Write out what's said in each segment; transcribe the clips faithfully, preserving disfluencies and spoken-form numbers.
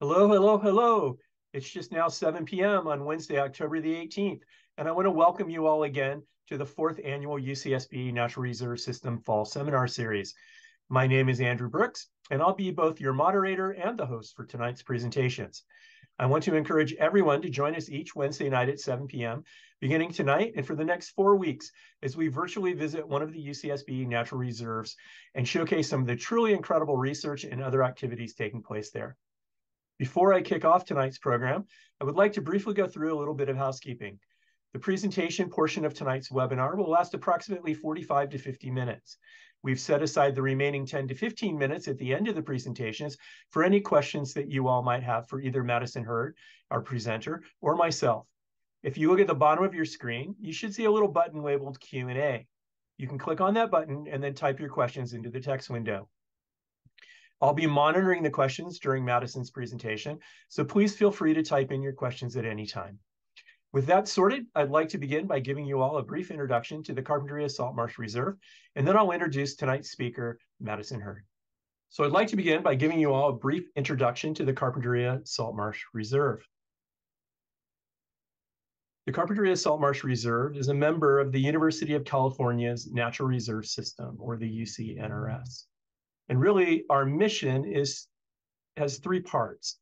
Hello, hello, hello. It's just now seven p m on Wednesday, October the eighteenth, and I want to welcome you all again to the fourth annual U C S B Natural Reserve System Fall Seminar Series. My name is Andrew Brooks, and I'll be both your moderator and the host for tonight's presentations. I want to encourage everyone to join us each Wednesday night at seven p m, beginning tonight and for the next four weeks, as we virtually visit one of the U C S B Natural Reserves and showcase some of the truly incredible research and other activities taking place there. Before I kick off tonight's program, I would like to briefly go through a little bit of housekeeping. The presentation portion of tonight's webinar will last approximately forty-five to fifty minutes. We've set aside the remaining ten to fifteen minutes at the end of the presentations for any questions that you all might have for either Madison Heard, our presenter, or myself. If you look at the bottom of your screen, you should see a little button labeled Q and A. You can click on that button and then type your questions into the text window. I'll be monitoring the questions during Madison's presentation, so please feel free to type in your questions at any time. With that sorted, I'd like to begin by giving you all a brief introduction to the Carpinteria Salt Marsh Reserve, and then I'll introduce tonight's speaker, Madison Heard. So I'd like to begin by giving you all a brief introduction to the Carpinteria Salt Marsh Reserve. The Carpinteria Salt Marsh Reserve is a member of the University of California's Natural Reserve System, or the U C N R S. And really, our mission is has three parts.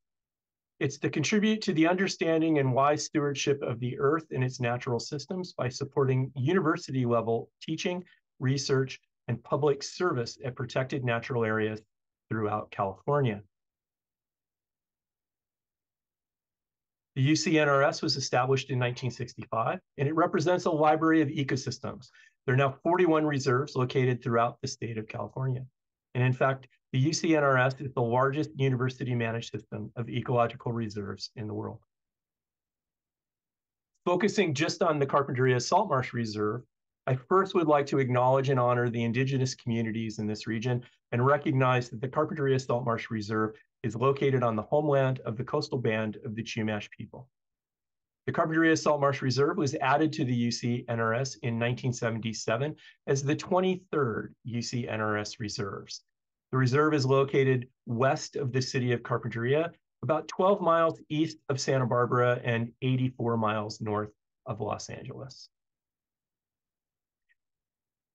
It's to contribute to the understanding and wise stewardship of the earth and its natural systems by supporting university-level teaching, research, and public service at protected natural areas throughout California. The U C N R S was established in nineteen sixty-five, and it represents a library of ecosystems. There are now forty-one reserves located throughout the state of California. And in fact, the U C N R S is the largest university-managed system of ecological reserves in the world. Focusing just on the Carpinteria Salt Marsh Reserve, I first would like to acknowledge and honor the indigenous communities in this region and recognize that the Carpinteria Salt Marsh Reserve is located on the homeland of the coastal band of the Chumash people. The Carpinteria Salt Marsh Reserve was added to the U C N R S in nineteen seventy-seven as the twenty-third U C N R S reserves. The reserve is located west of the city of Carpinteria, about twelve miles east of Santa Barbara and eighty-four miles north of Los Angeles.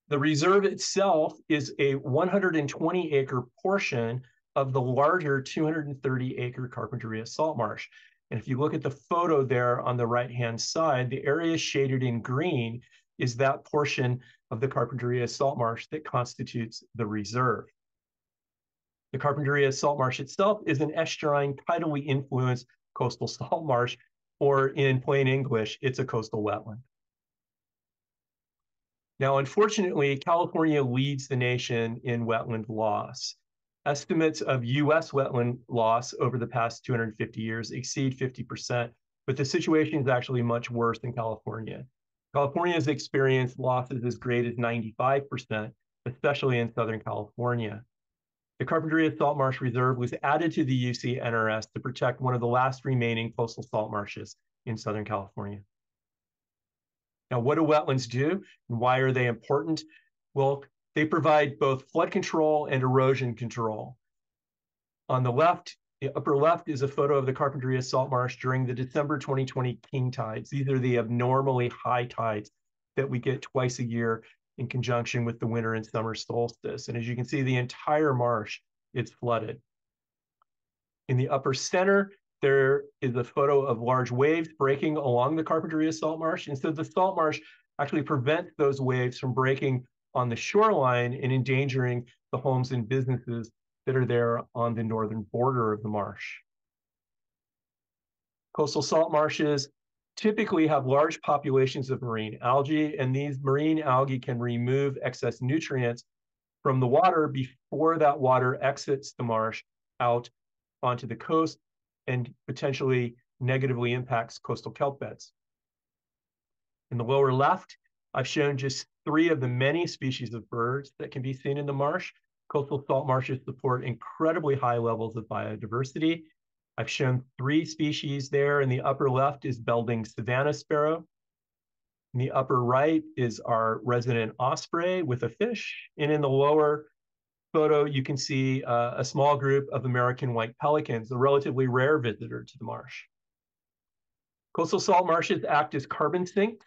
The reserve itself is a one hundred twenty acre portion of the larger two hundred thirty acre Carpinteria Salt Marsh. And if you look at the photo there on the right-hand side, the area shaded in green is that portion of the Carpinteria Salt Marsh that constitutes the reserve. The Carpinteria Salt Marsh itself is an estuarine tidally influenced coastal salt marsh, or in plain English, it's a coastal wetland. Now, unfortunately, California leads the nation in wetland loss. Estimates of U S wetland loss over the past two hundred fifty years exceed fifty percent, but the situation is actually much worse in California. California has experienced losses as great as ninety-five percent, especially in Southern California. The Carpinteria Salt Marsh Reserve was added to the U C N R S to protect one of the last remaining coastal salt marshes in Southern California. Now, what do wetlands do and why are they important? Well, they provide both flood control and erosion control. On the left, the upper left is a photo of the Carpinteria Salt Marsh during the December twenty twenty king tides. These are the abnormally high tides that we get twice a year in conjunction with the winter and summer solstice. And as you can see, the entire marsh is flooded. In the upper center, there is a photo of large waves breaking along the Carpinteria Salt Marsh. And so the salt marsh actually prevents those waves from breaking on the shoreline and endangering the homes and businesses that are there on the northern border of the marsh. Coastal salt marshes typically have large populations of marine algae, and these marine algae can remove excess nutrients from the water before that water exits the marsh out onto the coast and potentially negatively impacts coastal kelp beds. In the lower left, I've shown just three of the many species of birds that can be seen in the marsh. Coastal salt marshes support incredibly high levels of biodiversity. I've shown three species there. In the upper left is Belding's Savannah Sparrow. In the upper right is our resident osprey with a fish. And in the lower photo, you can see uh, a small group of American white pelicans, the relatively rare visitor to the marsh. Coastal salt marshes act as carbon sinks.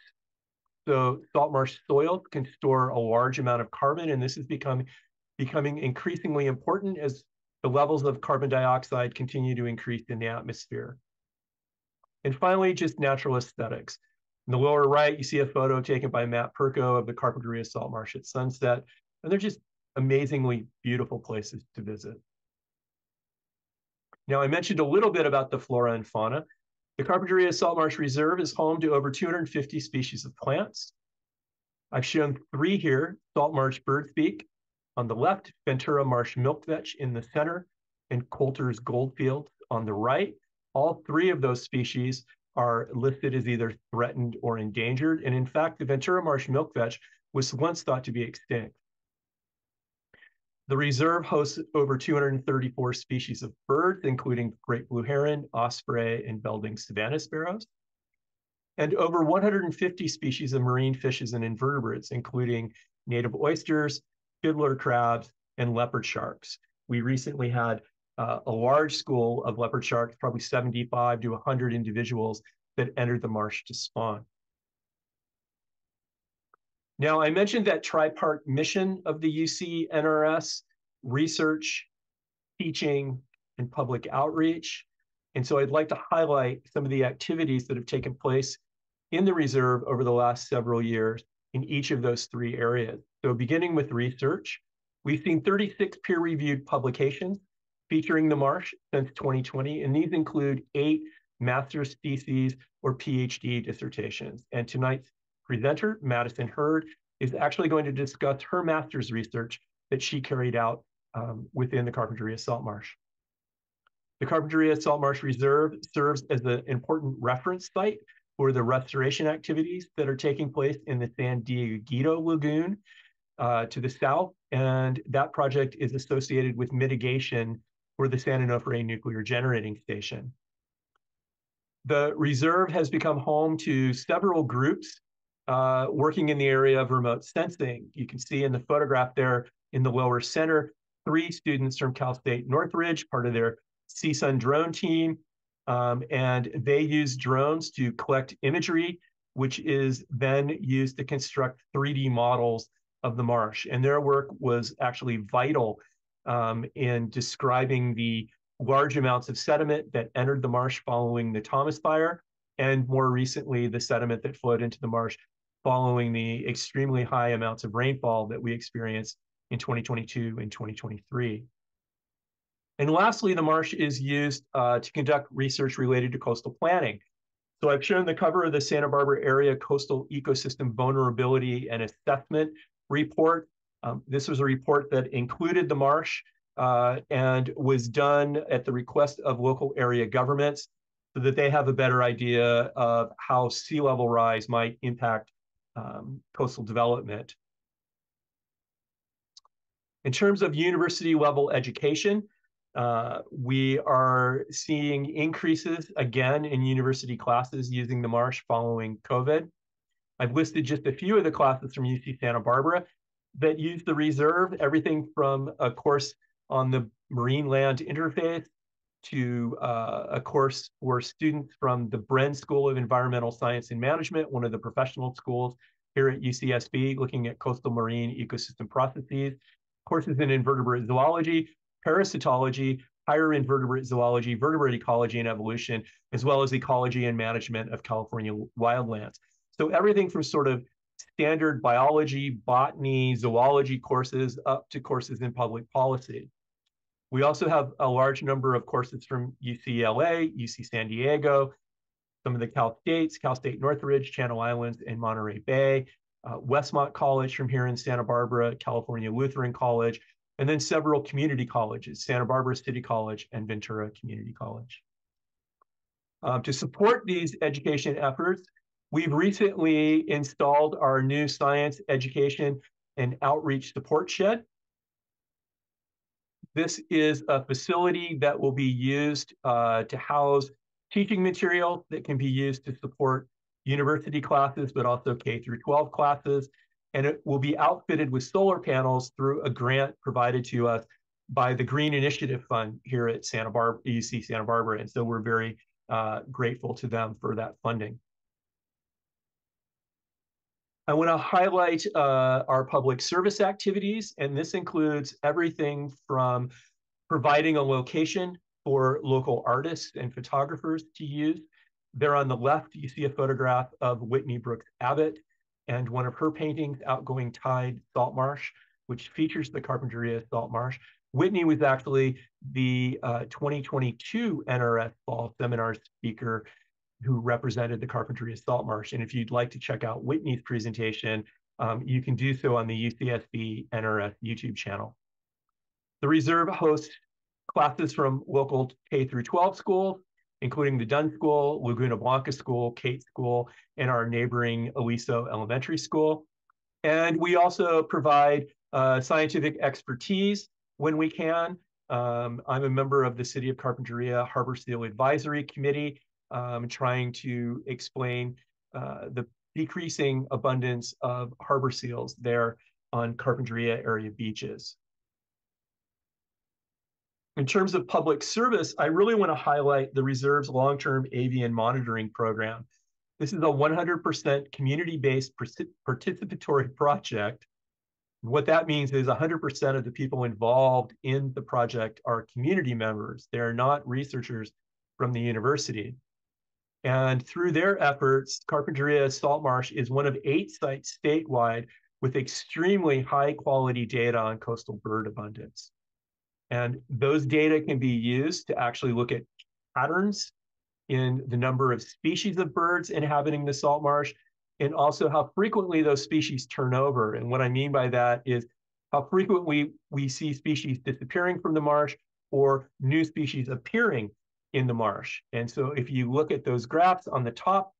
So salt marsh soil can store a large amount of carbon, and this is become, becoming increasingly important as the levels of carbon dioxide continue to increase in the atmosphere. And finally, just natural aesthetics. In the lower right, you see a photo taken by Matt Perko of the Carpinteria Salt Marsh at sunset, and they're just amazingly beautiful places to visit. Now, I mentioned a little bit about the flora and fauna. The Carpinteria Salt Marsh Reserve is home to over two hundred fifty species of plants. I've shown three here: salt marsh birdsbeak on the left, Ventura marsh milk vetch in the center, and Coulter's Goldfield on the right. All three of those species are listed as either threatened or endangered. And in fact, the Ventura marsh milk vetch was once thought to be extinct. The reserve hosts over two hundred thirty-four species of birds, including great blue heron, osprey, and Belding's Savannah Sparrows, and over one hundred fifty species of marine fishes and invertebrates, including native oysters, fiddler crabs, and leopard sharks. We recently had uh, a large school of leopard sharks, probably seventy-five to one hundred individuals that entered the marsh to spawn. Now, I mentioned that tripart mission of the U C N R S: research, teaching, and public outreach. And so I'd like to highlight some of the activities that have taken place in the reserve over the last several years in each of those three areas. So beginning with research, we've seen thirty-six peer-reviewed publications featuring the marsh since twenty twenty, and these include eight master's theses or PhD dissertations. And tonight's presenter, Madison Heard, is actually going to discuss her master's research that she carried out um, within the Carpinteria Salt Marsh. The Carpinteria Salt Marsh Reserve serves as an important reference site for the restoration activities that are taking place in the San Diego Guido Lagoon uh, to the south, and that project is associated with mitigation for the San Onofre Nuclear Generating Station. The reserve has become home to several groups Uh, working in the area of remote sensing. You can see in the photograph there in the lower center, three students from Cal State Northridge, part of their C SUN drone team, um, and they use drones to collect imagery, which is then used to construct three D models of the marsh. And their work was actually vital um, in describing the large amounts of sediment that entered the marsh following the Thomas fire, and more recently, the sediment that flowed into the marsh following the extremely high amounts of rainfall that we experienced in twenty twenty-two and twenty twenty-three. And lastly, the marsh is used uh, to conduct research related to coastal planning. So I've shown the cover of the Santa Barbara Area Coastal Ecosystem Vulnerability and Assessment Report. Um, this was a report that included the marsh uh, and was done at the request of local area governments, so that they have a better idea of how sea level rise might impact um, coastal development. In terms of university level education, uh, we are seeing increases again in university classes using the marsh following COVID. I've listed just a few of the classes from U C Santa Barbara that use the reserve, everything from a course on the marine land interface to uh, a course for students from the Bren School of Environmental Science and Management, one of the professional schools here at U C S B, looking at coastal marine ecosystem processes, courses in invertebrate zoology, parasitology, higher invertebrate zoology, vertebrate ecology and evolution, as well as ecology and management of California wildlands. So everything from sort of standard biology, botany, zoology courses up to courses in public policy. We also have a large number of courses from U C L A, U C San Diego, some of the Cal States, Cal State Northridge, Channel Islands, and Monterey Bay, uh, Westmont College from here in Santa Barbara, California Lutheran College, and then several community colleges, Santa Barbara City College and Ventura Community College. Um, to support these education efforts, we've recently installed our new Science, Education, and Outreach Support Shed. This is a facility that will be used uh, to house teaching material that can be used to support university classes, but also K through twelve classes. and it will be outfitted with solar panels through a grant provided to us by the Green Initiative Fund here at Santa Barbara, U C Santa Barbara. And so we're very uh, grateful to them for that funding. I want to highlight uh, our public service activities, and this includes everything from providing a location for local artists and photographers to use. There on the left, you see a photograph of Whitney Brooks Abbott and one of her paintings, Outgoing Tide, Salt Marsh, which features the Carpinteria Salt Marsh. Whitney was actually the uh, twenty twenty-two N R S Fall Seminar speaker who represented the Carpinteria Salt Marsh. And if you'd like to check out Whitney's presentation, um, you can do so on the U C S B N R S YouTube channel. The reserve hosts classes from local K through twelve schools, including the Dunn School, Laguna Blanca School, Kate School, and our neighboring Aliso Elementary School. And we also provide uh, scientific expertise when we can. Um, I'm a member of the City of Carpinteria Harbor Seal Advisory Committee, Um, trying to explain uh, the decreasing abundance of harbor seals there on Carpinteria area beaches. In terms of public service, I really want to highlight the reserve's long-term avian monitoring program. This is a one hundred percent community-based participatory project. What that means is one hundred percent of the people involved in the project are community members. They are not researchers from the university. And through their efforts, Carpinteria Salt Marsh is one of eight sites statewide with extremely high quality data on coastal bird abundance. And those data can be used to actually look at patterns in the number of species of birds inhabiting the salt marsh, and also how frequently those species turn over. And what I mean by that is how frequently we see species disappearing from the marsh or new species appearing in the marsh. And so if you look at those graphs, on the top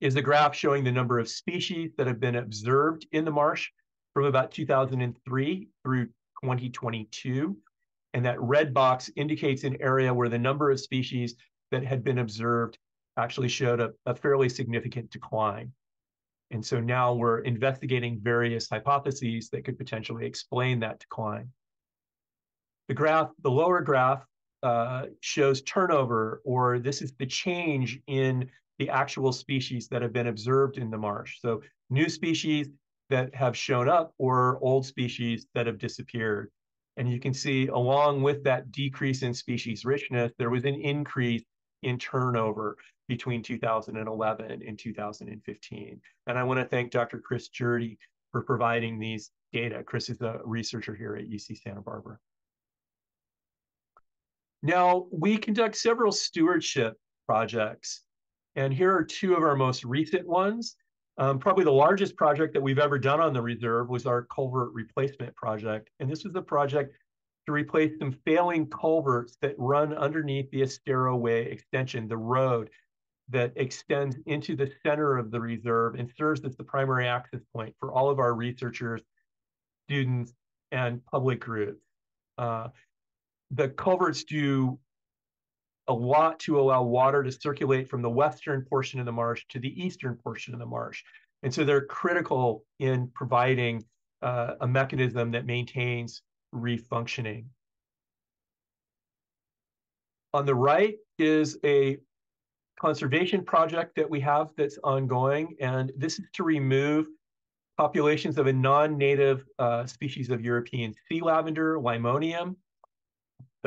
is a graph showing the number of species that have been observed in the marsh from about two thousand three through twenty twenty-two. And that red box indicates an area where the number of species that had been observed actually showed a, a fairly significant decline. And so now we're investigating various hypotheses that could potentially explain that decline. The graph, the lower graph, Uh, shows turnover, or this is the change in the actual species that have been observed in the marsh. So new species that have shown up or old species that have disappeared. And you can see along with that decrease in species richness, there was an increase in turnover between two thousand eleven and two thousand fifteen. And I want to thank Doctor Chris Jurdy for providing these data. Chris is a researcher here at U C Santa Barbara. Now, we conduct several stewardship projects, and here are two of our most recent ones. Um, probably the largest project that we've ever done on the reserve was our culvert replacement project, and this was the project to replace some failing culverts that run underneath the Estero Way extension, the road that extends into the center of the reserve and serves as the primary access point for all of our researchers, students, and public groups. Uh, The culverts do a lot to allow water to circulate from the western portion of the marsh to the eastern portion of the marsh. And so they're critical in providing uh, a mechanism that maintains refunctioning. On the right is a conservation project that we have that's ongoing, and this is to remove populations of a non-native uh, species of European sea lavender, Limonium.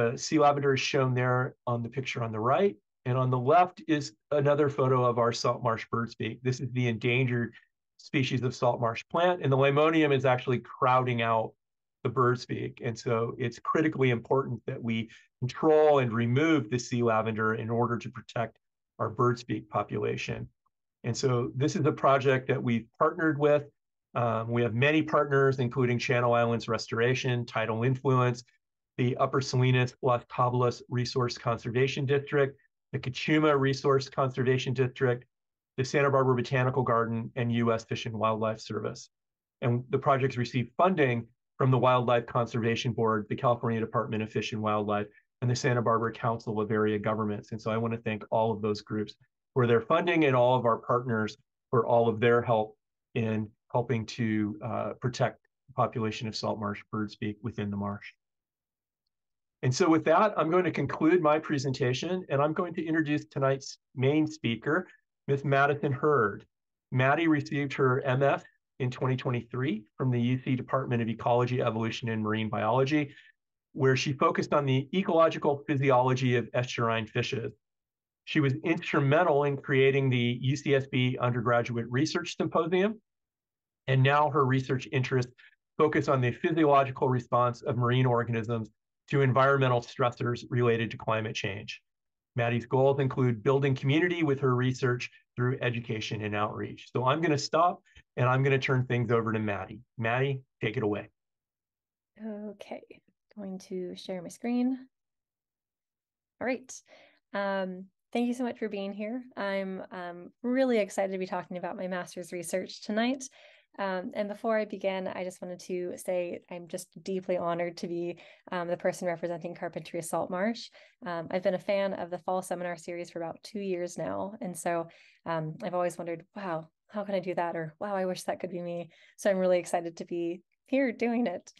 The sea lavender is shown there on the picture on the right. And on the left is another photo of our salt marsh birdsbeak. This is the endangered species of salt marsh plant. And the Limonium is actually crowding out the birdsbeak. And so it's critically important that we control and remove the sea lavender in order to protect our birdsbeak population. And so this is a project that we've partnered with. Um, we have many partners, including Channel Islands Restoration, Tidal Influence, the Upper Salinas Las Tablas Resource Conservation District, the Cachuma Resource Conservation District, the Santa Barbara Botanical Garden, and U S Fish and Wildlife Service. And the projects received funding from the Wildlife Conservation Board, the California Department of Fish and Wildlife, and the Santa Barbara Council of Area Governments. And so I want to thank all of those groups for their funding and all of our partners for all of their help in helping to uh, protect the population of saltmarsh birdsbeak within the marsh. And so with that, I'm going to conclude my presentation, and I'm going to introduce tonight's main speaker, Miz Madison Heard. Maddie received her M F in twenty twenty-three from the U C Department of Ecology, Evolution, and Marine Biology, where she focused on the ecological physiology of estuarine fishes. She was instrumental in creating the U C S B Undergraduate Research Symposium, and now her research interests focus on the physiological response of marine organisms to environmental stressors related to climate change. Maddie's goals include building community with her research through education and outreach. So I'm going to stop, and I'm going to turn things over to Maddie. Maddie, take it away. Okay, going to share my screen. All right. Um, Thank you so much for being here. I'm um, really excited to be talking about my master's research tonight. Um, and before I begin, I just wanted to say I'm just deeply honored to be um, the person representing Carpinteria Salt Marsh. Um, I've been a fan of the fall seminar series for about two years now. And so um, I've always wondered, wow, how can I do that? Or wow, I wish that could be me. So I'm really excited to be here doing it.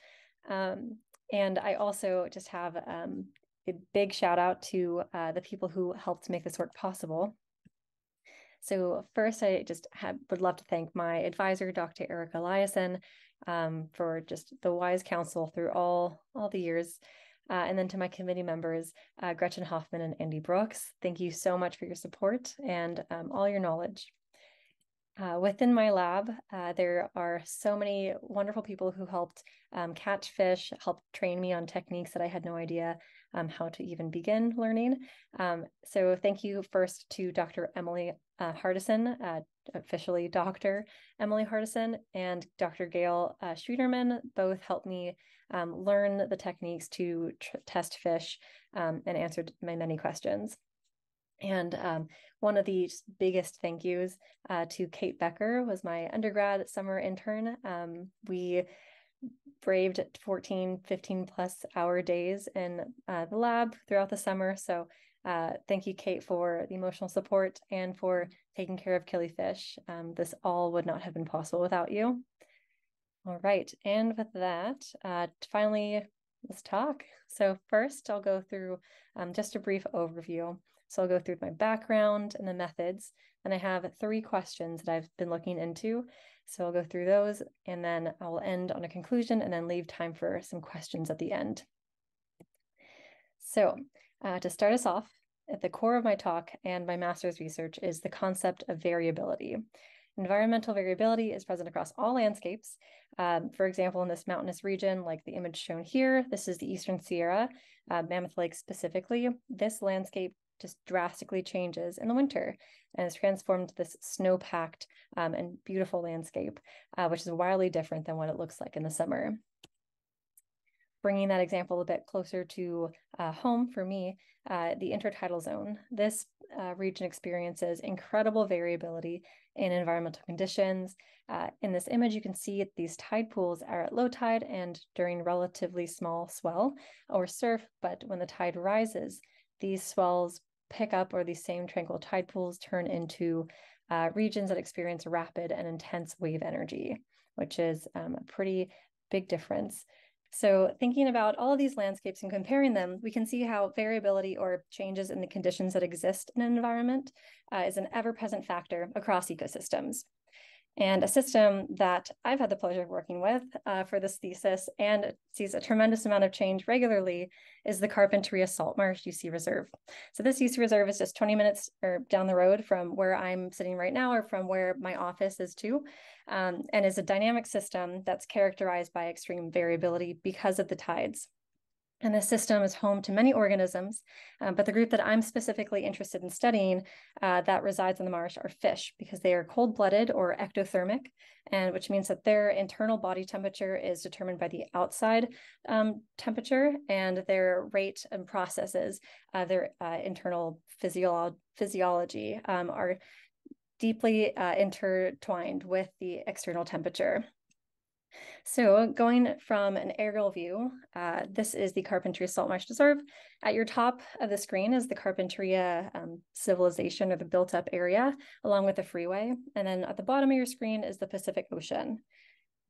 Um, and I also just have um, a big shout out to uh, the people who helped make this work possible. So first, I just have, would love to thank my advisor, Doctor Erica Eliason, um, for just the wise counsel through all, all the years. Uh, and then to my committee members, uh, Gretchen Hoffman and Andy Brooks, thank you so much for your support and um, all your knowledge. Uh, within my lab, uh, there are so many wonderful people who helped um, catch fish, helped train me on techniques that I had no idea um, how to even begin learning. Um, so thank you first to Doctor Emily uh, Hardison, uh, officially Doctor Emily Hardison, and Doctor Gail uh, Schreederman. Both helped me um, learn the techniques to test fish um, and answered my many questions. And um, one of the biggest thank yous uh, to Kate Becker, was my undergrad summer intern. Um, we braved fourteen, fifteen plus hour days in uh, the lab throughout the summer. So uh, thank you, Kate, for the emotional support and for taking care of killifish. Um, this all would not have been possible without you. All right. And with that, uh, finally, let's talk. So first, I'll go through um, just a brief overview. So I'll go through my background and the methods, and I have three questions that I've been looking into. So I'll go through those, and then I'll end on a conclusion and then leave time for some questions at the end. So uh, to start us off, at the core of my talk and my master's research is the concept of variability. Environmental variability is present across all landscapes. Um, for example, in this mountainous region, like the image shown here, this is the Eastern Sierra, uh, Mammoth Lake specifically. This landscape just drastically changes in the winter and is transformed this snow-packed um, and beautiful landscape, uh, which is wildly different than what it looks like in the summer. Bringing that example a bit closer to uh, home for me, uh, the intertidal zone. This uh, region experiences incredible variability in environmental conditions. Uh, in this image, you can see these tide pools are at low tide and during relatively small swell or surf, but when the tide rises, these swells pick up, or these same tranquil tide pools turn into uh, regions that experience rapid and intense wave energy, which is um, a pretty big difference. So thinking about all of these landscapes and comparing them, we can see how variability or changes in the conditions that exist in an environment uh, is an ever-present factor across ecosystems. And a system that I've had the pleasure of working with uh, for this thesis and sees a tremendous amount of change regularly is the Carpinteria Salt Marsh U C Reserve. So this U C Reserve is just twenty minutes or down the road from where I'm sitting right now or from where my office is too, um, and is a dynamic system that's characterized by extreme variability because of the tides. And this system is home to many organisms, um, but the group that I'm specifically interested in studying uh, that resides in the marsh are fish, because they are cold-blooded or ectothermic, and which means that their internal body temperature is determined by the outside um, temperature, and their rate and processes, uh, their uh, internal physio physiology um, are deeply uh, intertwined with the external temperature. So going from an aerial view, uh, this is the Carpinteria Salt Marsh Reserve. At your top of the screen is the Carpinteria um, civilization, or the built-up area, along with the freeway. And then at the bottom of your screen is the Pacific Ocean.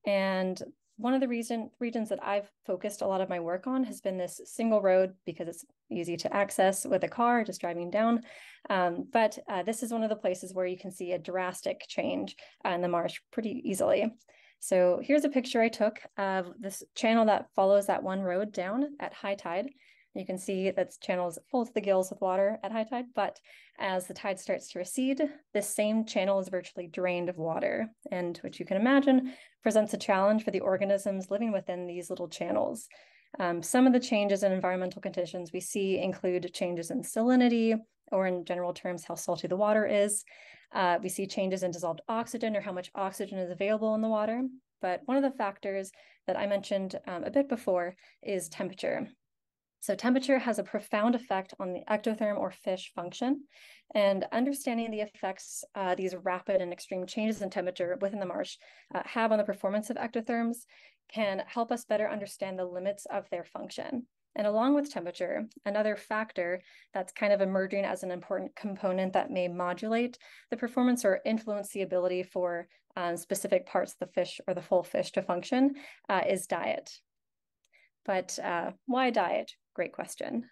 And one of the reason, regions that I've focused a lot of my work on has been this single road, because it's easy to access with a car, just driving down. Um, but uh, this is one of the places where you can see a drastic change in the marsh pretty easily. So here's a picture I took of this channel that follows that one road down at high tide. You can see that channel is full to the gills with water at high tide, but as the tide starts to recede, this same channel is virtually drained of water, and which you can imagine presents a challenge for the organisms living within these little channels. Um, some of the changes in environmental conditions we see include changes in salinity, or in general terms, how salty the water is. Uh, we see changes in dissolved oxygen, or how much oxygen is available in the water. But one of the factors that I mentioned um, a bit before is temperature. So temperature has a profound effect on the ectotherm or fish function, and understanding the effects uh, these rapid and extreme changes in temperature within the marsh uh, have on the performance of ectotherms can help us better understand the limits of their function. And along with temperature, another factor that's kind of emerging as an important component that may modulate the performance or influence the ability for uh, specific parts of the fish or the whole fish to function uh, is diet. But uh, why diet? Great question.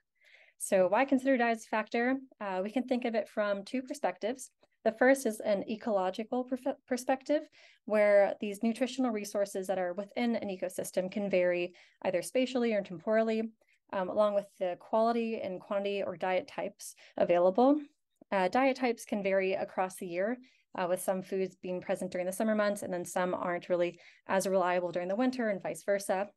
So why consider diet as a factor? Uh, we can think of it from two perspectives. The first is an ecological perspective, where these nutritional resources that are within an ecosystem can vary either spatially or temporally, Um, along with the quality and quantity or diet types available. Uh, diet types can vary across the year, uh, with some foods being present during the summer months, and then some aren't really as reliable during the winter, and vice versa.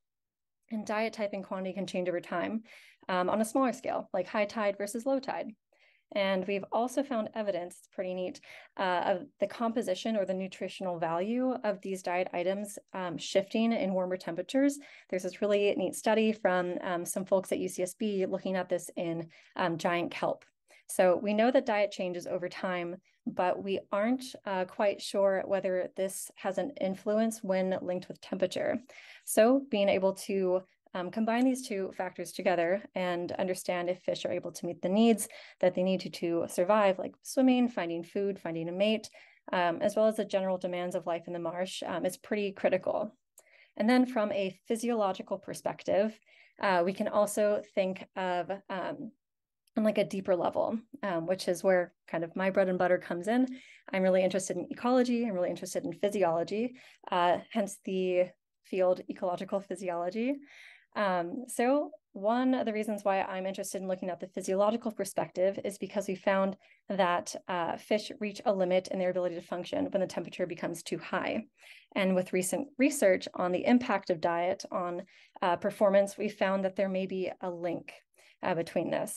And diet type and quantity can change over time um, on a smaller scale, like high tide versus low tide. And we've also found evidence, it's pretty neat, uh, of the composition or the nutritional value of these diet items um, shifting in warmer temperatures. There's this really neat study from um, some folks at U C S B looking at this in um, giant kelp. So we know that diet changes over time, but we aren't uh, quite sure whether this has an influence when linked with temperature. So being able to Um, combine these two factors together and understand if fish are able to meet the needs that they need to, to survive, like swimming, finding food, finding a mate, um, as well as the general demands of life in the marsh, um, is pretty critical. And then from a physiological perspective, uh, we can also think of um, on like a deeper level, um, which is where kind of my bread and butter comes in. I'm really interested in ecology. I'm really interested in physiology, uh, hence the field ecological physiology. Um, so one of the reasons why I'm interested in looking at the physiological perspective is because we found that uh, fish reach a limit in their ability to function when the temperature becomes too high. And with recent research on the impact of diet on uh, performance, we found that there may be a link uh, between this.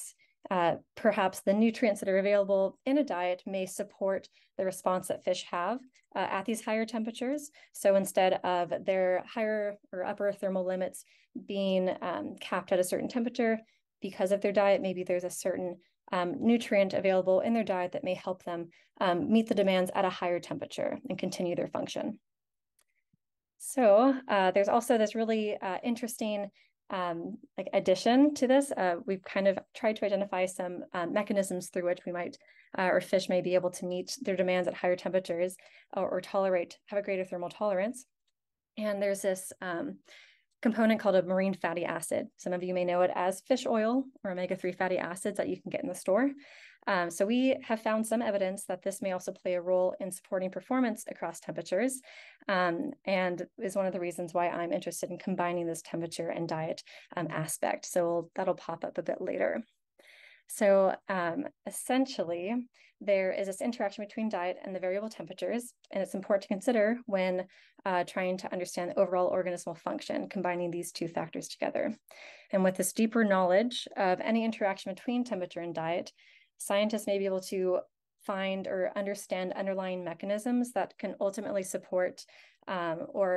Uh, perhaps the nutrients that are available in a diet may support the response that fish have uh, at these higher temperatures. So instead of their higher or upper thermal limits being um, capped at a certain temperature, because of their diet, maybe there's a certain um, nutrient available in their diet that may help them um, meet the demands at a higher temperature and continue their function. So uh, there's also this really uh, interesting Um, like addition to this, uh, we've kind of tried to identify some uh, mechanisms through which we might, uh, or fish may be able to meet their demands at higher temperatures, or, or tolerate, have a greater thermal tolerance. And there's this um, component called a marine fatty acid. Some of you may know it as fish oil or omega three fatty acids that you can get in the store. Um, so we have found some evidence that this may also play a role in supporting performance across temperatures, um, and is one of the reasons why I'm interested in combining this temperature and diet um, aspect. So that'll pop up a bit later. So um, essentially, there is this interaction between diet and the variable temperatures, and it's important to consider when uh, trying to understand the overall organismal function, combining these two factors together. And with this deeper knowledge of any interaction between temperature and diet, scientists may be able to find or understand underlying mechanisms that can ultimately support um, or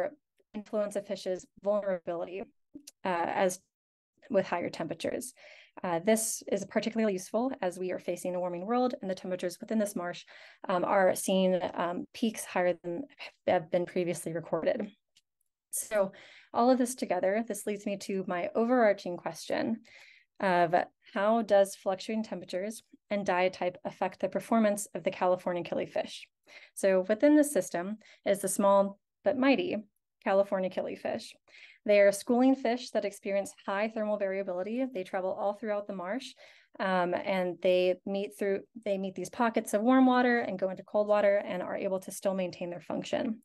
influence a fish's vulnerability uh, as with higher temperatures. Uh, this is particularly useful as we are facing a warming world, and the temperatures within this marsh um, are seeing um, peaks higher than have been previously recorded. So all of this together, this leads me to my overarching question of how does fluctuating temperatures and diet type affect the performance of the California killifish? So within this system is the small but mighty California killifish. They are schooling fish that experience high thermal variability. They travel all throughout the marsh, um, and they meet through they meet these pockets of warm water and go into cold water and are able to still maintain their function.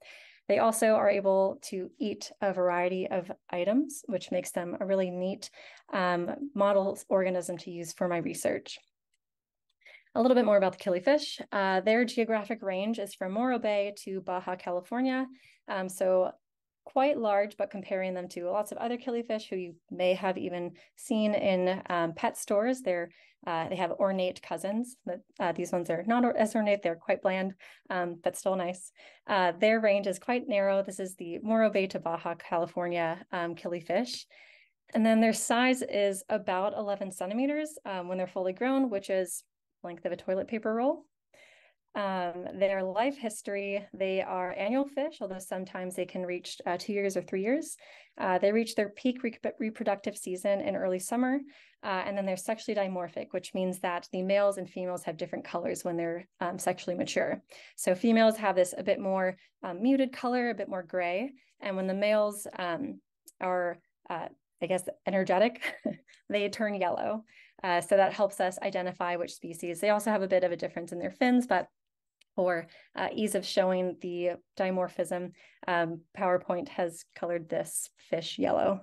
They also are able to eat a variety of items, which makes them a really neat um, model organism to use for my research. A little bit more about the killifish. Uh, their geographic range is from Morro Bay to Baja California, um, so quite large, but comparing them to lots of other killifish who you may have even seen in um, pet stores, they're, uh, they have ornate cousins. But, uh, these ones are not as ornate, they're quite bland, um, but still nice. Uh, their range is quite narrow. This is the Morro Bay to Baja California um, killifish. And then their size is about eleven centimeters um, when they're fully grown, which is length of a toilet paper roll. Um, their life history, they are annual fish, although sometimes they can reach uh, two years or three years. Uh, they reach their peak re reproductive season in early summer, uh, and then they're sexually dimorphic, which means that the males and females have different colors when they're um, sexually mature. So females have this a bit more um, muted color, a bit more gray, and when the males um, are, uh, I guess, energetic, they turn yellow. Uh, so that helps us identify which species. They also have a bit of a difference in their fins, but for uh, ease of showing the dimorphism, um, PowerPoint has colored this fish yellow.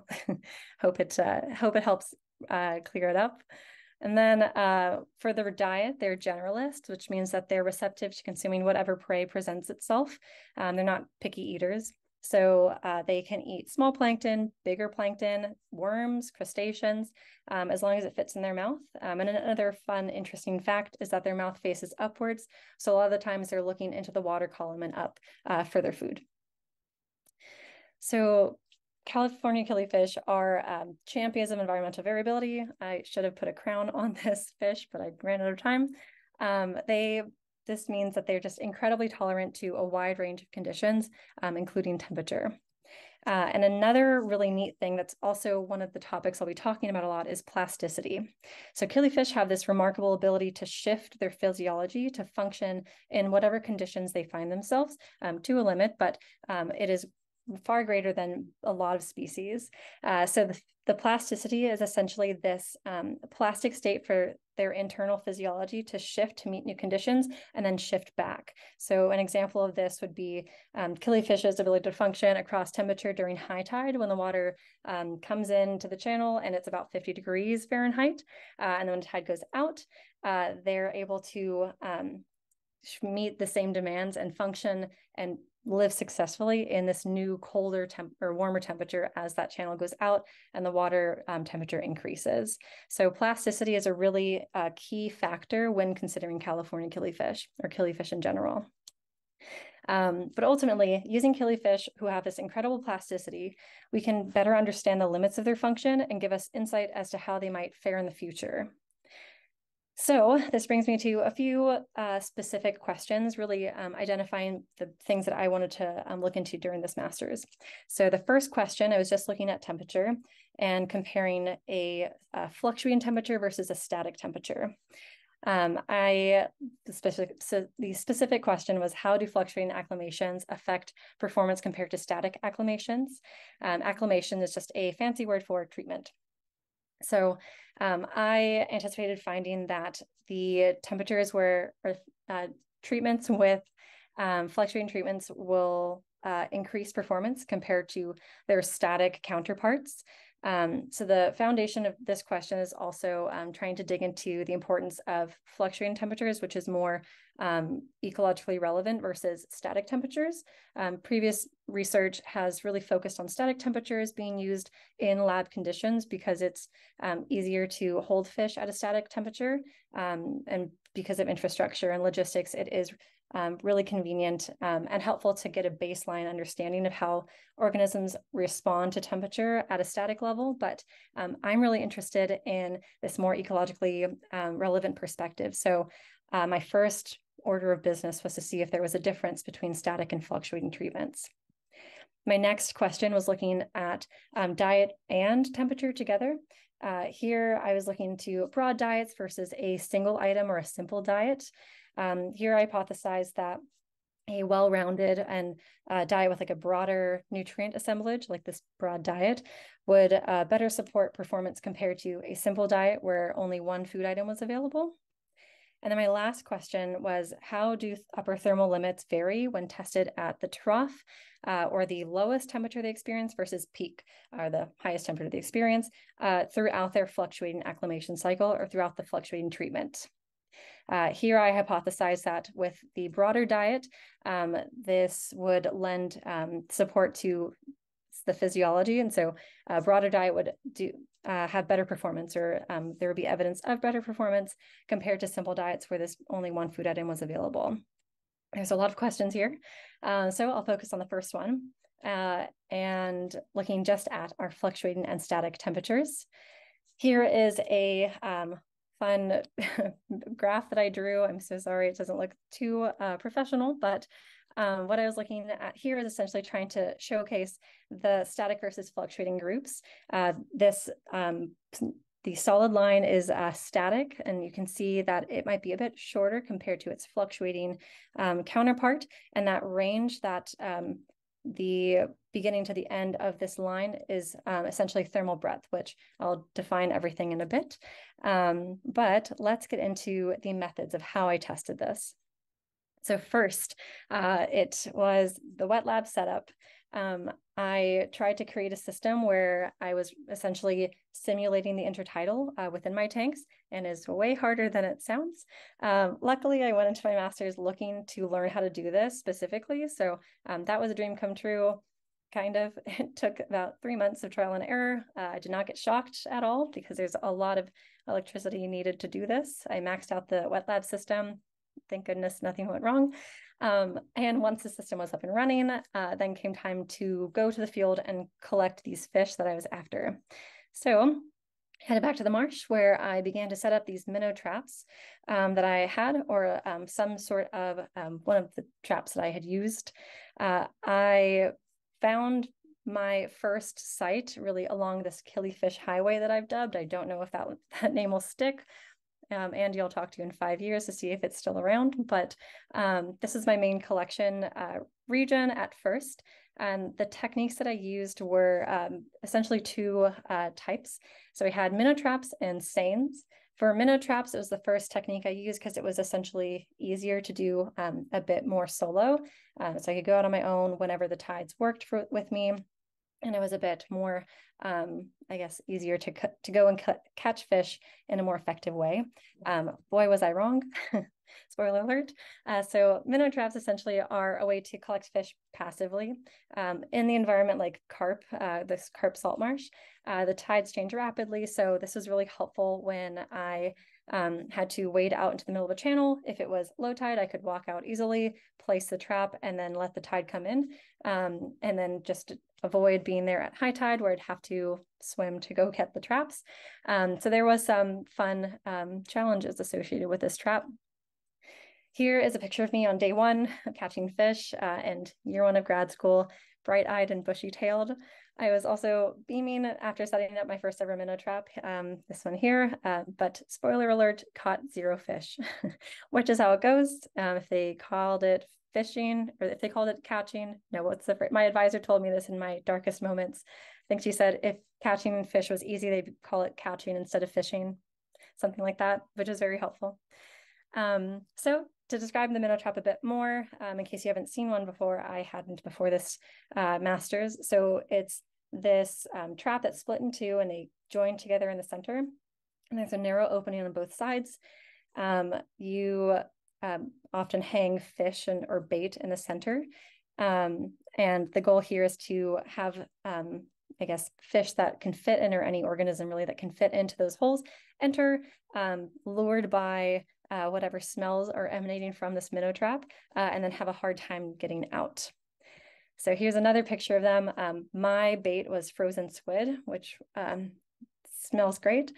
hope it uh, hope it helps uh, clear it up. And then uh, for their diet, they're generalists, which means that they're receptive to consuming whatever prey presents itself. Um, they're not picky eaters. So uh, they can eat small plankton, bigger plankton, worms, crustaceans, um, as long as it fits in their mouth. Um, and another fun, interesting fact is that their mouth faces upwards. So a lot of the times they're looking into the water column and up uh, for their food. So California killifish are um, champions of environmental variability. I should have put a crown on this fish, but I ran out of time. Um, they This means that they're just incredibly tolerant to a wide range of conditions, um, including temperature. Uh, and another really neat thing that's also one of the topics I'll be talking about a lot is plasticity. So killifish have this remarkable ability to shift their physiology to function in whatever conditions they find themselves um, to a limit, but um, it is far greater than a lot of species. Uh, so the, the plasticity is essentially this um, plastic state for their internal physiology to shift to meet new conditions and then shift back. So an example of this would be um, killifish's ability to function across temperature during high tide when the water um, comes into the channel and it's about fifty degrees Fahrenheit. Uh, and then when the tide goes out, uh, they're able to um, meet the same demands and function and live successfully in this new colder temp or warmer temperature as that channel goes out and the water um, temperature increases. So plasticity is a really uh, key factor when considering California killifish or killifish in general. Um, but ultimately, using killifish who have this incredible plasticity, we can better understand the limits of their function and give us insight as to how they might fare in the future. So this brings me to a few uh, specific questions, really um, identifying the things that I wanted to um, look into during this master's. So the first question, I was just looking at temperature and comparing a, a fluctuating temperature versus a static temperature. Um, I, the specific, so the specific question was, how do fluctuating acclimations affect performance compared to static acclimations? Um, acclimation is just a fancy word for treatment. So um, I anticipated finding that the temperatures where uh, treatments with um, fluctuating treatments will uh, increase performance compared to their static counterparts. Um, so the foundation of this question is also um, trying to dig into the importance of fluctuating temperatures, which is more um, ecologically relevant versus static temperatures. Um, previous research has really focused on static temperatures being used in lab conditions because it's um, easier to hold fish at a static temperature. Um, and because of infrastructure and logistics, it is Um, really convenient um, and helpful to get a baseline understanding of how organisms respond to temperature at a static level. But um, I'm really interested in this more ecologically um, relevant perspective. So uh, my first order of business was to see if there was a difference between static and fluctuating treatments. My next question was looking at um, diet and temperature together. Uh, here, I was looking to broad diets versus a single item or a simple diet. Um, here, I hypothesized that a well-rounded and uh, diet with like a broader nutrient assemblage, like this broad diet, would uh, better support performance compared to a simple diet where only one food item was available. And then my last question was, how do upper thermal limits vary when tested at the trough uh, or the lowest temperature they experience versus peak or the highest temperature they experience uh, throughout their fluctuating acclimation cycle or throughout the fluctuating treatment? Uh, here I hypothesized that with the broader diet, um, this would lend um, support to the physiology. And so a broader diet would do uh, have better performance, or um, there would be evidence of better performance compared to simple diets where this only one food item was available. There's a lot of questions here. Uh, so I'll focus on the first one uh, and looking just at our fluctuating and static temperatures. Here is a um, fun graph that I drew. I'm so sorry it doesn't look too uh, professional, but Um, what I was looking at here is essentially trying to showcase the static versus fluctuating groups. Uh, this, um, the solid line is uh, static, and you can see that it might be a bit shorter compared to its fluctuating um, counterpart. And that range that um, the beginning to the end of this line is um, essentially thermal breadth, which I'll define everything in a bit. Um, but let's get into the methods of how I tested this. So first, uh, it was the wet lab setup. Um, I tried to create a system where I was essentially simulating the intertidal uh, within my tanks, and is way harder than it sounds. Um, luckily, I went into my master's looking to learn how to do this specifically. So um, that was a dream come true, kind of. It took about three months of trial and error. Uh, I did not get shocked at all because there's a lot of electricity needed to do this. I maxed out the wet lab system. Thank goodness nothing went wrong. Um, and once the system was up and running, uh, then came time to go to the field and collect these fish that I was after. So I headed back to the marsh, where I began to set up these minnow traps um, that I had, or um, some sort of um, one of the traps that I had used. Uh, I found my first site really along this killifish highway that I've dubbed. I don't know if that, that name will stick. Um, Andy, I'll talk to you in five years to see if it's still around, but um, this is my main collection uh, region at first. And the techniques that I used were um, essentially two uh, types. So we had minnow traps and seines. For minnow traps, it was the first technique I used because it was essentially easier to do um, a bit more solo. Um, so I could go out on my own whenever the tides worked for, with me. And it was a bit more, um, I guess, easier to to go and catch fish in a more effective way. Um, boy, was I wrong. Spoiler alert. Uh, so minnow traps essentially are a way to collect fish passively um, in the environment like carp, uh, this carp salt marsh. Uh, the tides change rapidly, so this was really helpul when I um, had to wade out into the middle of a channel. If it was low tide, I could walk out easily, place the trap, and then let the tide come in, um, and then just avoid being there at high tide where I'd have to swim to go get the traps. Um, so there was some fun um, challenges associated with this trap. Here is a picture of me on day one of catching fish uh, and year one of grad school, bright-eyed and bushy-tailed. I was also beaming after setting up my first ever minnow trap, um, this one here, uh, but spoiler alert, caught zero fish, which is how it goes. Um, if they called it fishing, or if they called it catching, no, what's the, my advisor told me this in my darkest moments. I think she said if catching fish was easy, they'd call it catching instead of fishing, something like that, which is very helpful. Um, so to describe the minnow trap a bit more, um, in case you haven't seen one before, I hadn't before this uh, master's. So it's this um, trap that's split in two and they join together in the center. And there's a narrow opening on both sides. Um, you um, often hang fish and or bait in the center. Um, and the goal here is to have, um, I guess, fish that can fit in, or any organism really that can fit into those holes, enter, um, lured by Uh, whatever smells are emanating from this minnow trap, uh, and then have a hard time getting out. So here's another picture of them. Um, my bait was frozen squid, which um, smells great,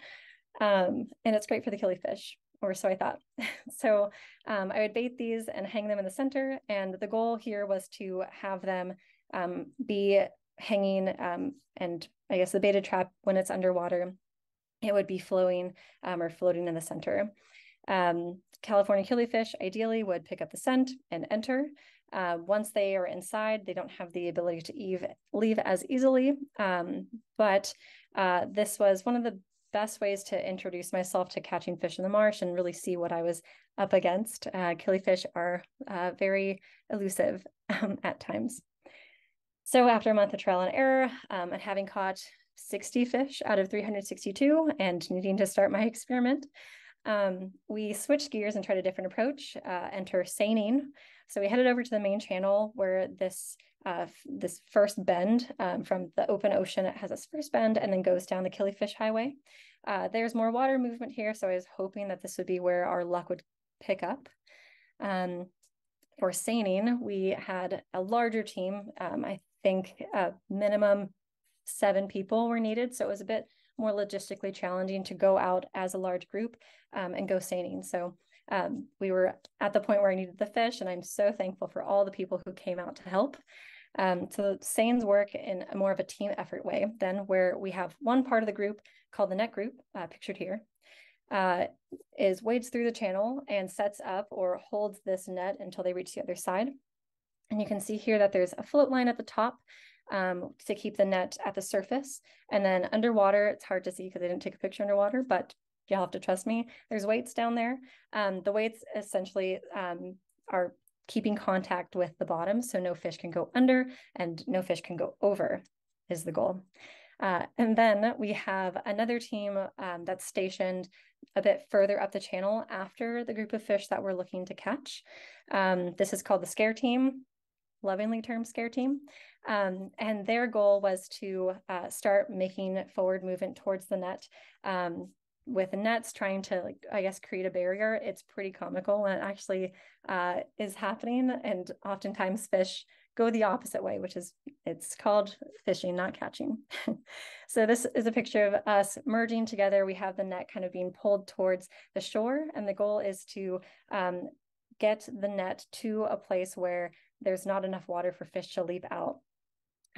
um, and it's great for the killifish, or so I thought. So um, I would bait these and hang them in the center, and the goal here was to have them um, be hanging, um, and I guess the baited trap, when it's underwater, it would be flowing um, or floating in the center. Um, California killifish ideally would pick up the scent and enter. Uh, once they are inside, they don't have the ability to eve, leave as easily, um, but uh, this was one of the best ways to introduce myself to catching fish in the marsh and really see what I was up against. Uh, killifish are uh, very elusive um, at times. So after a month of trial and error, um, and having caught sixty fish out of three hundred sixty-two and needing to start my experiment, Um, we switched gears and tried a different approach, uh, enter seining. So we headed over to the main channel where this uh, this first bend um, from the open ocean, it has its first bend and then goes down the killifish highway. Uh, there's more water movement here, so I was hoping that this would be where our luck would pick up. Um, for seining, we had a larger team. Um, I think a minimum seven people were needed, so it was a bit more logistically challenging to go out as a large group um, and go seining. So um, we were at the point where I needed the fish, and I'm so thankful for all the people who came out to help. Um, so seines work in a more of a team effort way than where we have one part of the group called the net group, uh, pictured here, uh, is wades through the channel and sets up or holds this net until they reach the other side. And you can see here that there's a float line at the top Um, to keep the net at the surface. And then underwater, it's hard to see because I didn't take a picture underwater, but you'll have to trust me. There's weights down there. Um, the weights essentially um, are keeping contact with the bottom, so no fish can go under and no fish can go over is the goal. Uh, and then we have another team um, that's stationed a bit further up the channel after the group of fish that we're looking to catch. Um, this is called the scare team, lovingly termed scare team. Um, and their goal was to uh, start making forward movement towards the net um, with the nets trying to, like, I guess, create a barrier. It's pretty comical when it actually uh, is happening. And oftentimes fish go the opposite way, which is, it's called fishing, not catching. So this is a picture of us merging together. We have the net kind of being pulled towards the shore. And the goal is to um, get the net to a place where there's not enough water for fish to leap out.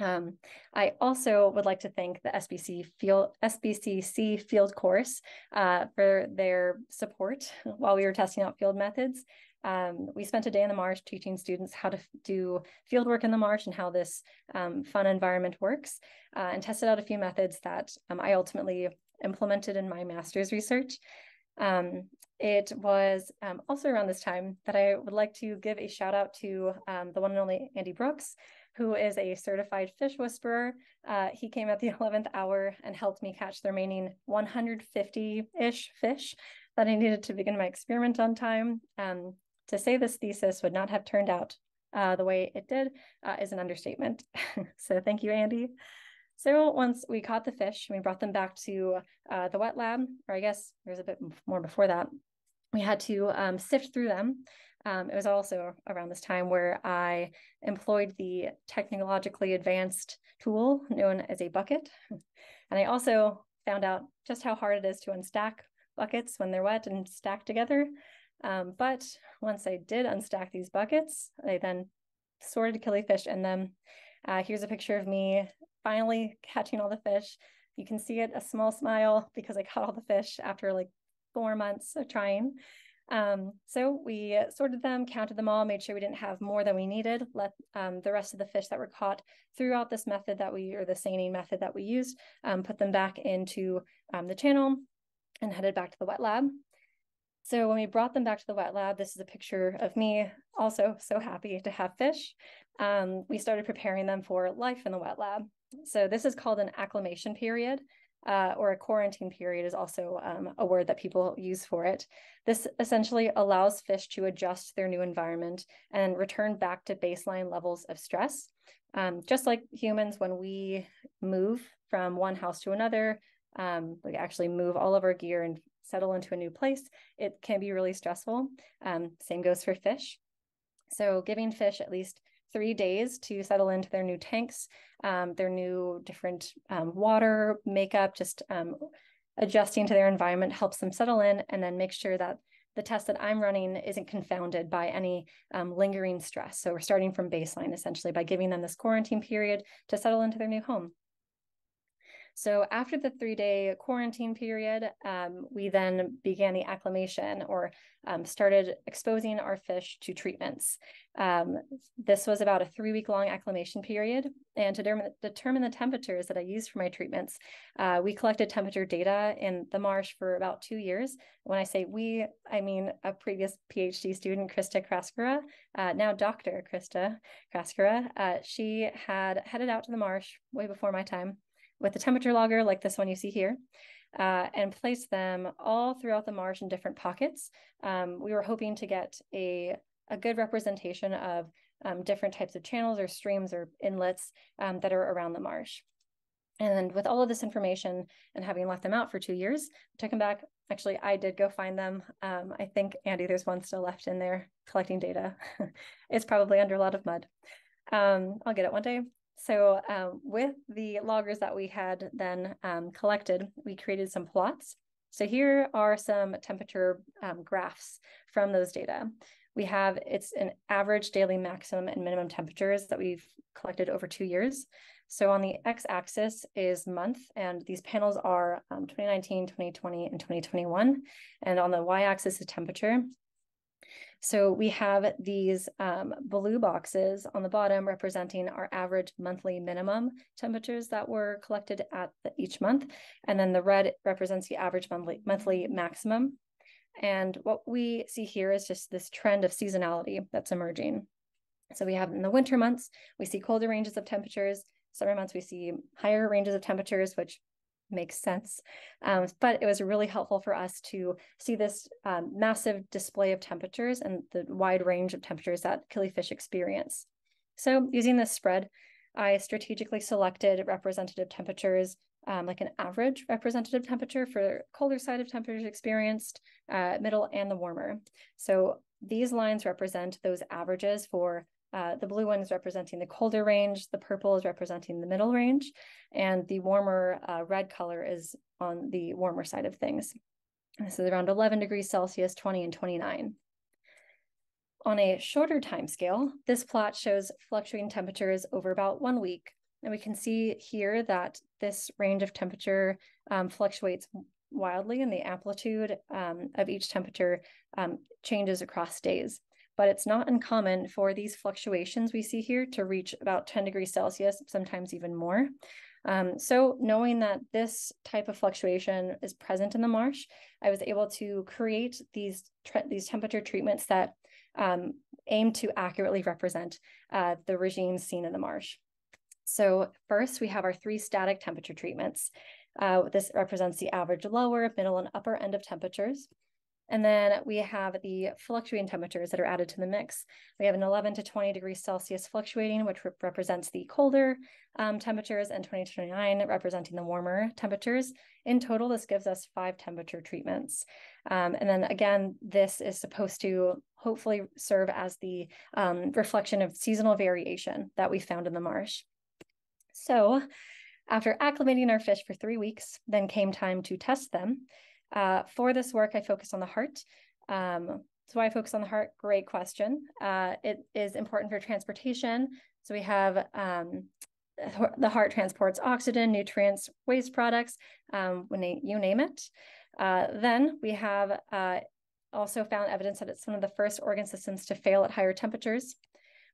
Um, I also would like to thank the S B C field, S B C C field course uh, for their support while we were testing out field methods. Um, we spent a day in the marsh teaching students how to do field work in the marsh and how this um, fun environment works, uh, and tested out a few methods that um, I ultimately implemented in my master's research. Um, It was um, also around this time that I would like to give a shout out to um, the one and only Andy Brooks, who is a certified fish whisperer. Uh, he came at the eleventh hour and helped me catch the remaining one hundred fifty-ish fish that I needed to begin my experiment on time. Um, to say this thesis would not have turned out uh, the way it did uh, is an understatement. So thank you, Andy. So once we caught the fish, we brought them back to uh, the wet lab, or I guess there's a bit more before that. We had to um, sift through them. Um, it was also around this time where I employed the technologically advanced tool known as a bucket. And I also found out just how hard it is to unstack buckets when they're wet and stacked together. Um, but once I did unstack these buckets, I then sorted killifish in them. Uh, here's a picture of me finally catching all the fish. You can see it, a small smile, because I caught all the fish after like four months of trying. Um, so we sorted them, counted them all, made sure we didn't have more than we needed, let um, the rest of the fish that were caught throughout this method that we, or the seining method that we used, um, put them back into um, the channel and headed back to the wet lab. So when we brought them back to the wet lab, this is a picture of me also so happy to have fish. Um, we started preparing them for life in the wet lab. So this is called an acclimation period. Uh, or a quarantine period is also um, a word that people use for it. This essentially allows fish to adjust their new environment and return back to baseline levels of stress. Um, just like humans, when we move from one house to another, um, we actually move all of our gear and settle into a new place, it can be really stressful. Um, same goes for fish. So giving fish at least three days to settle into their new tanks, um, their new different um, water makeup, just um, adjusting to their environment helps them settle in, and then make sure that the test that I'm running isn't confounded by any um, lingering stress. So we're starting from baseline, essentially, by giving them this quarantine period to settle into their new home. So after the three-day quarantine period, um, we then began the acclimation, or um, started exposing our fish to treatments. Um, this was about a three-week-long acclimation period, and to de- determine the temperatures that I used for my treatments, uh, we collected temperature data in the marsh for about two years. When I say we, I mean a previous PhD student, Krista Kraskura, uh, now Doctor Krista Kraskura. Uh, she had headed out to the marsh way before my time with a temperature logger like this one you see here, uh, and placed them all throughout the marsh in different pockets. Um, we were hoping to get a, a good representation of um, different types of channels or streams or inlets um, that are around the marsh. And with all of this information and having left them out for two years, I took them back. Actually, I did go find them. Um, I think, Andy, there's one still left in there collecting data. It's probably under a lot of mud. Um, I'll get it one day. So um, with the loggers that we had then um, collected, we created some plots. So here are some temperature um, graphs from those data. We have, it's an average daily maximum and minimum temperatures that we've collected over two years. So on the x-axis is month, and these panels are um, twenty nineteen, twenty twenty, and twenty twenty-one. And on the y-axis is temperature. So we have these um, blue boxes on the bottom representing our average monthly minimum temperatures that were collected at the, each month. And then the red represents the average monthly, monthly maximum. And what we see here is just this trend of seasonality that's emerging. So we have in the winter months, we see colder ranges of temperatures. Summer months, we see higher ranges of temperatures, which makes sense. Um, but it was really helpful for us to see this um, massive display of temperatures and the wide range of temperatures that killifish experience. So using this spread, I strategically selected representative temperatures, um, like an average representative temperature for colder side of temperatures experienced, uh, middle, and the warmer. So these lines represent those averages for Uh, the blue one is representing the colder range, the purple is representing the middle range, and the warmer uh, red color is on the warmer side of things. And this is around eleven degrees Celsius, twenty and twenty-nine. On a shorter time scale, this plot shows fluctuating temperatures over about one week. And we can see here that this range of temperature um, fluctuates wildly, and the amplitude um, of each temperature um, changes across days. But it's not uncommon for these fluctuations we see here to reach about ten degrees Celsius, sometimes even more. Um, so knowing that this type of fluctuation is present in the marsh, I was able to create these, these temperature treatments that um, aim to accurately represent uh, the regimes seen in the marsh. So first, we have our three static temperature treatments. Uh, this represents the average lower, middle, and upper end of temperatures. And then we have the fluctuating temperatures that are added to the mix. We have an eleven to twenty degrees Celsius fluctuating, which rep represents the colder um, temperatures, and twenty to twenty-nine representing the warmer temperatures. In total, this gives us five temperature treatments. Um, and then again, this is supposed to hopefully serve as the um, reflection of seasonal variation that we found in the marsh. So after acclimating our fish for three weeks, then came time to test them. Uh, for this work, I focused on the heart. Um, so why I focus on the heart? Great question. Uh, it is important for transportation. So we have um, the heart transports oxygen, nutrients, waste products, um, when they, you name it. Uh, then we have uh, also found evidence that it's one of the first organ systems to fail at higher temperatures.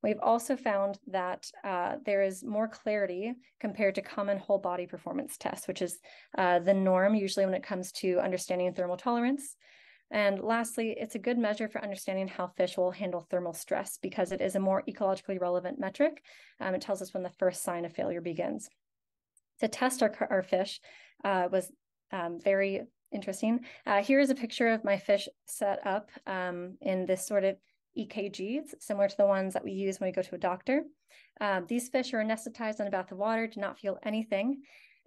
We've also found that uh, there is more clarity compared to common whole body performance tests, which is uh, the norm usually when it comes to understanding thermal tolerance. And lastly, it's a good measure for understanding how fish will handle thermal stress, because it is a more ecologically relevant metric. Um, it tells us when the first sign of failure begins. To test our, our fish uh, was um, very interesting. Uh, here is a picture of my fish set up um, in this sort of E K G. It's similar to the ones that we use when we go to a doctor. Um, these fish are anesthetized in about the water, do not feel anything.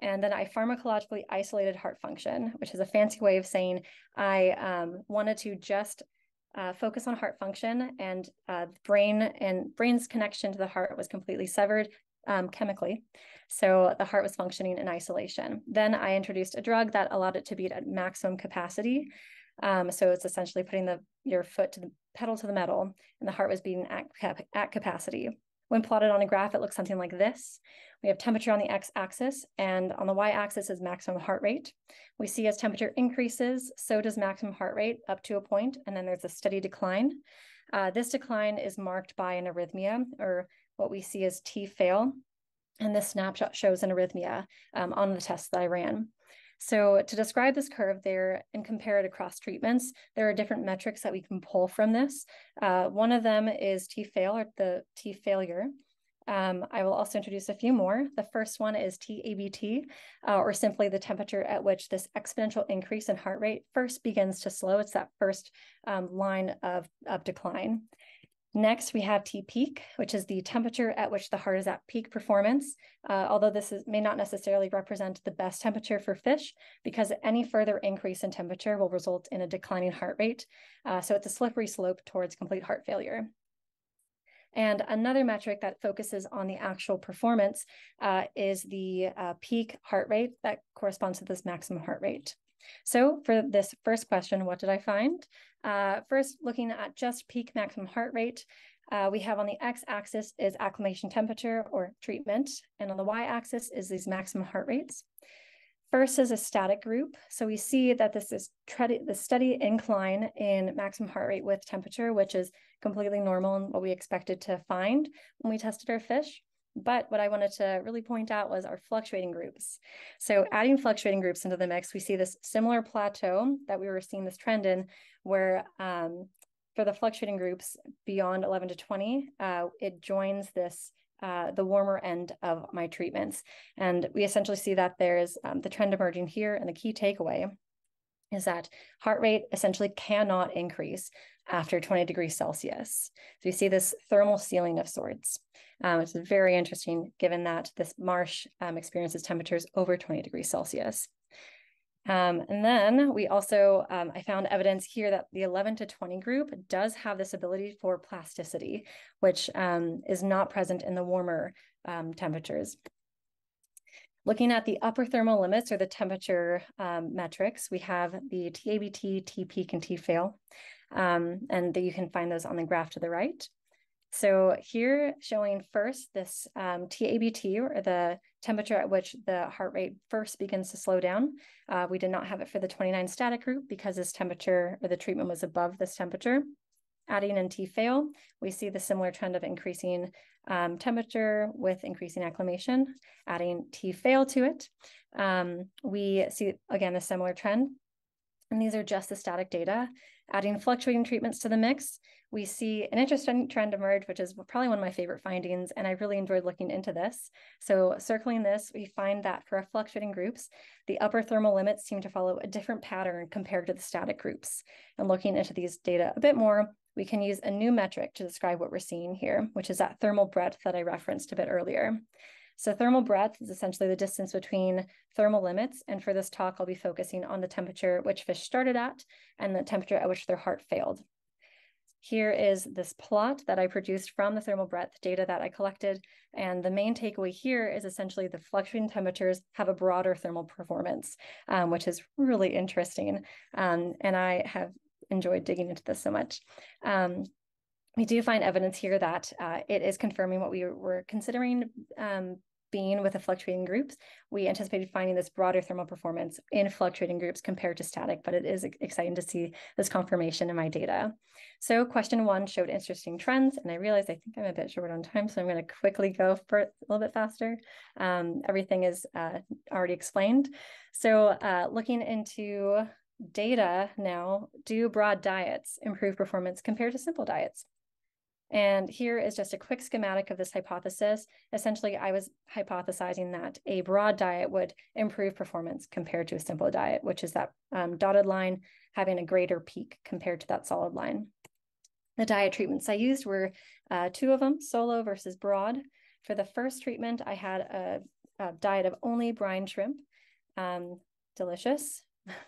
And then I pharmacologically isolated heart function, which is a fancy way of saying I um, wanted to just uh, focus on heart function, and uh, the brain and brain's connection to the heart was completely severed um, chemically. So the heart was functioning in isolation. Then I introduced a drug that allowed it to be at maximum capacity. Um, so it's essentially putting the, your foot to the pedal to the metal, and the heart was beating at, cap at capacity. When plotted on a graph, it looks something like this. We have temperature on the x-axis, and on the y-axis is maximum heart rate. We see as temperature increases, so does maximum heart rate up to a point, and then there's a steady decline. Uh, this decline is marked by an arrhythmia, or what we see as T fail, and this snapshot shows an arrhythmia um, on the test that I ran. So to describe this curve there and compare it across treatments, there are different metrics that we can pull from this. Uh, one of them is T fail, or the T failure. Um, I will also introduce a few more. The first one is T A B T, uh, or simply the temperature at which this exponential increase in heart rate first begins to slow. It's that first um, line of, of decline. Next, we have T-peak, which is the temperature at which the heart is at peak performance, uh, although this is, may not necessarily represent the best temperature for fish, because any further increase in temperature will result in a declining heart rate. Uh, so it's a slippery slope towards complete heart failure. And another metric that focuses on the actual performance uh, is the uh, peak heart rate that corresponds to this maximum heart rate. So for this first question, what did I find? Uh, first, looking at just peak maximum heart rate, uh, we have on the x-axis is acclimation temperature or treatment, and on the y-axis is these maximum heart rates. First is a static group. So we see that this is the steady incline in maximum heart rate with temperature, which is completely normal and what we expected to find when we tested our fish. But what I wanted to really point out was our fluctuating groups. So adding fluctuating groups into the mix, we see this similar plateau that we were seeing this trend in, where um, for the fluctuating groups beyond eleven to twenty, uh, it joins this uh, the warmer end of my treatments. And we essentially see that there's um, the trend emerging here. And the key takeaway is that heart rate essentially cannot increase after twenty degrees Celsius. So you see this thermal ceiling of sorts. Um, it's very interesting given that this marsh um, experiences temperatures over twenty degrees Celsius. Um, and then we also, um, I found evidence here that the eleven to twenty group does have this ability for plasticity, which um, is not present in the warmer um, temperatures. Looking at the upper thermal limits, or the temperature um, metrics, we have the T A B T, T-peak, and T-fail, um, and that you can find those on the graph to the right. So here showing first this um, T A B T, or the temperature at which the heart rate first begins to slow down. Uh, we did not have it for the twenty-nine static group because this temperature, or the treatment, was above this temperature. Adding in T-fail, we see the similar trend of increasing um, temperature with increasing acclimation. Adding T-fail to it, um, we see, again, a similar trend. And these are just the static data. Adding fluctuating treatments to the mix, we see an interesting trend emerge, which is probably one of my favorite findings, and I really enjoyed looking into this. So circling this, we find that for our fluctuating groups, the upper thermal limits seem to follow a different pattern compared to the static groups. And looking into these data a bit more, we can use a new metric to describe what we're seeing here, which is that thermal breadth that I referenced a bit earlier. So thermal breadth is essentially the distance between thermal limits. And for this talk, I'll be focusing on the temperature at which fish started at and the temperature at which their heart failed. Here is this plot that I produced from the thermal breadth data that I collected. And the main takeaway here is essentially the fluctuating temperatures have a broader thermal performance, um, which is really interesting. Um, and I have enjoyed digging into this so much. Um, we do find evidence here that uh, it is confirming what we were considering um, being with the fluctuating groups. We anticipated finding this broader thermal performance in fluctuating groups compared to static, but it is exciting to see this confirmation in my data. So question one showed interesting trends, and I realized I think I'm a bit short on time, so I'm going to quickly go for a little bit faster. Um, everything is uh, already explained. So uh, looking into data now, do broad diets improve performance compared to simple diets? And here is just a quick schematic of this hypothesis. Essentially, I was hypothesizing that a broad diet would improve performance compared to a simple diet, which is that um, dotted line having a greater peak compared to that solid line. The diet treatments I used were uh, two of them, solo versus broad. For the first treatment, I had a, a diet of only brine shrimp, um, delicious.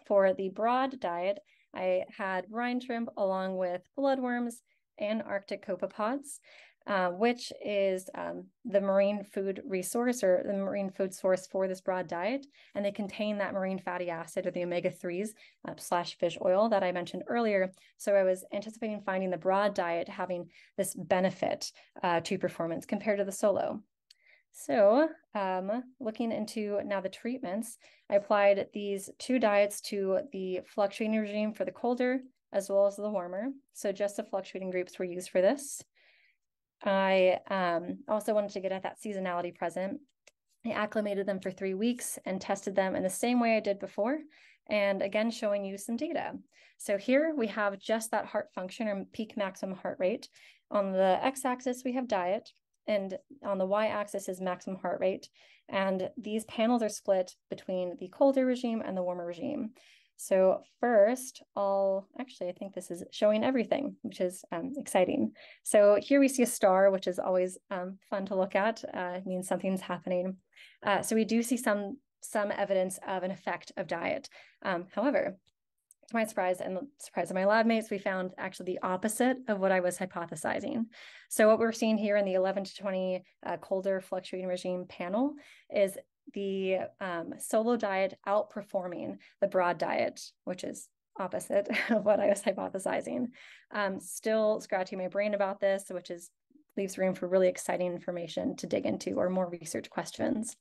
For the broad diet, I had brine shrimp along with bloodworms and Arctic copepods. uh, which is um, the marine food resource or the marine food source for this broad diet. And they contain that marine fatty acid or the omega threes uh, slash fish oil that I mentioned earlier. So I was anticipating finding the broad diet having this benefit uh, to performance compared to the solo. So um, looking into now the treatments, I applied these two diets to the fluctuating regime for the colder as well as the warmer. So just the fluctuating groups were used for this. I um, also wanted to get at that seasonality present. I acclimated them for three weeks and tested them in the same way I did before. And again, showing you some data. So here we have just that heart function or peak maximum heart rate. On the x-axis, we have diet. And on the y-axis is maximum heart rate. And these panels are split between the colder regime and the warmer regime. So first, I'll actually, I think this is showing everything, which is um, exciting. So here we see a star, which is always um, fun to look at. Uh, it means something's happening. Uh, so we do see some, some evidence of an effect of diet. Um, however, to my surprise and the surprise of my lab mates, we found actually the opposite of what I was hypothesizing. So what we're seeing here in the eleven to twenty uh, colder fluctuating regime panel is the um, solo diet outperforming the broad diet, which is opposite of what I was hypothesizing. Um, still scratching my brain about this, which is leaves room for really exciting information to dig into or more research questions.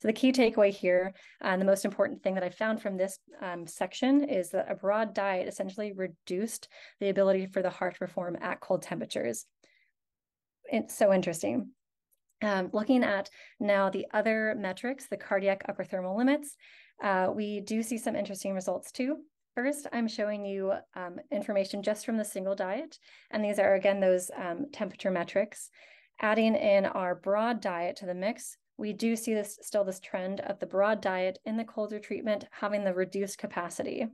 So the key takeaway here, and uh, the most important thing that I found from this um, section is that a broad diet essentially reduced the ability for the heart to perform at cold temperatures. It's so interesting. Um, looking at now the other metrics, the cardiac upper thermal limits, uh, we do see some interesting results too. First, I'm showing you um, information just from the single diet, and these are again those um, temperature metrics. Adding in our broad diet to the mix, we do see this still this trend of the broad diet in the colder treatment having the reduced capacity.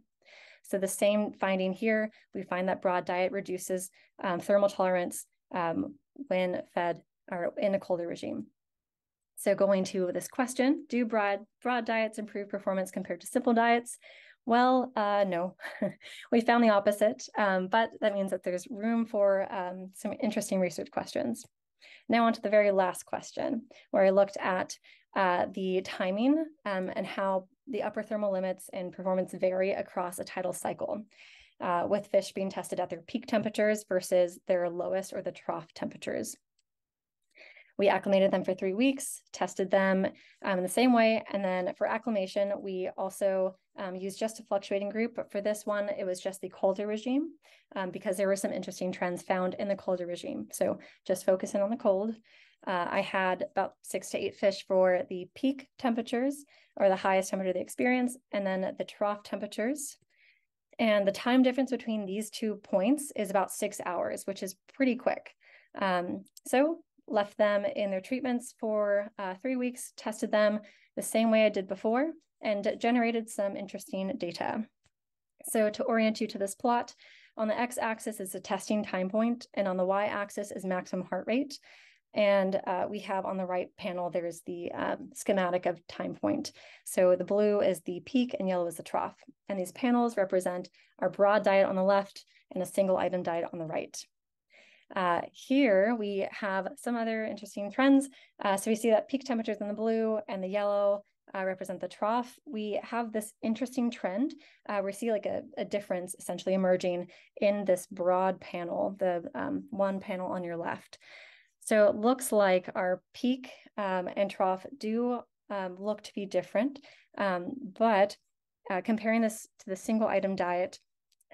So the same finding here, we find that broad diet reduces um, thermal tolerance um, when fed or in a colder regime. So going to this question, do broad, broad diets improve performance compared to simple diets? Well, uh, no, we found the opposite, um, but that means that there's room for um, some interesting research questions. Now on to the very last question, where I looked at uh, the timing um, and how the upper thermal limits and performance vary across a tidal cycle, uh, with fish being tested at their peak temperatures versus their lowest or the trough temperatures. We acclimated them for three weeks, tested them um, in the same way, and then for acclimation, we also um, used just a fluctuating group, but for this one, it was just the colder regime um, because there were some interesting trends found in the colder regime. So just focusing on the cold, uh, I had about six to eight fish for the peak temperatures or the highest temperature they experience, and then the trough temperatures. And the time difference between these two points is about six hours, which is pretty quick. Um, so left them in their treatments for uh, three weeks, tested them the same way I did before, and generated some interesting data. So to orient you to this plot, on the x-axis is the testing time point, and on the y-axis is maximum heart rate. And uh, we have on the right panel, there's the um, schematic of time point. So the blue is the peak and yellow is the trough. And these panels represent our broad diet on the left and a single item diet on the right. Uh, here we have some other interesting trends. Uh, so we see that peak temperatures in the blue and the yellow uh, represent the trough. We have this interesting trend. Uh, we see like a, a difference essentially emerging in this broad panel, the um, one panel on your left. So it looks like our peak um, and trough do um, look to be different, um, but uh, comparing this to the single item diet,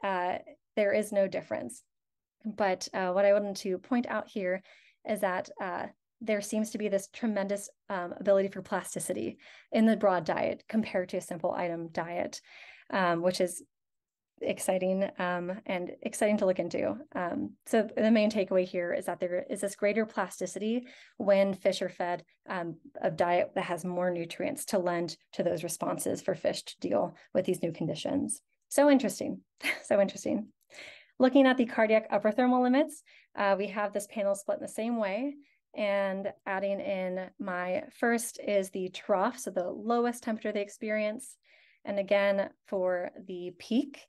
uh, there is no difference. But uh, what I wanted to point out here is that uh, there seems to be this tremendous um, ability for plasticity in the broad diet compared to a simple item diet, um, which is exciting um, and exciting to look into. Um, so the main takeaway here is that there is this greater plasticity when fish are fed um, a diet that has more nutrients to lend to those responses for fish to deal with these new conditions. So interesting, so interesting. Looking at the cardiac upper thermal limits, uh, we have this panel split in the same way, and adding in my first is the trough, so the lowest temperature they experience. And again, for the peak,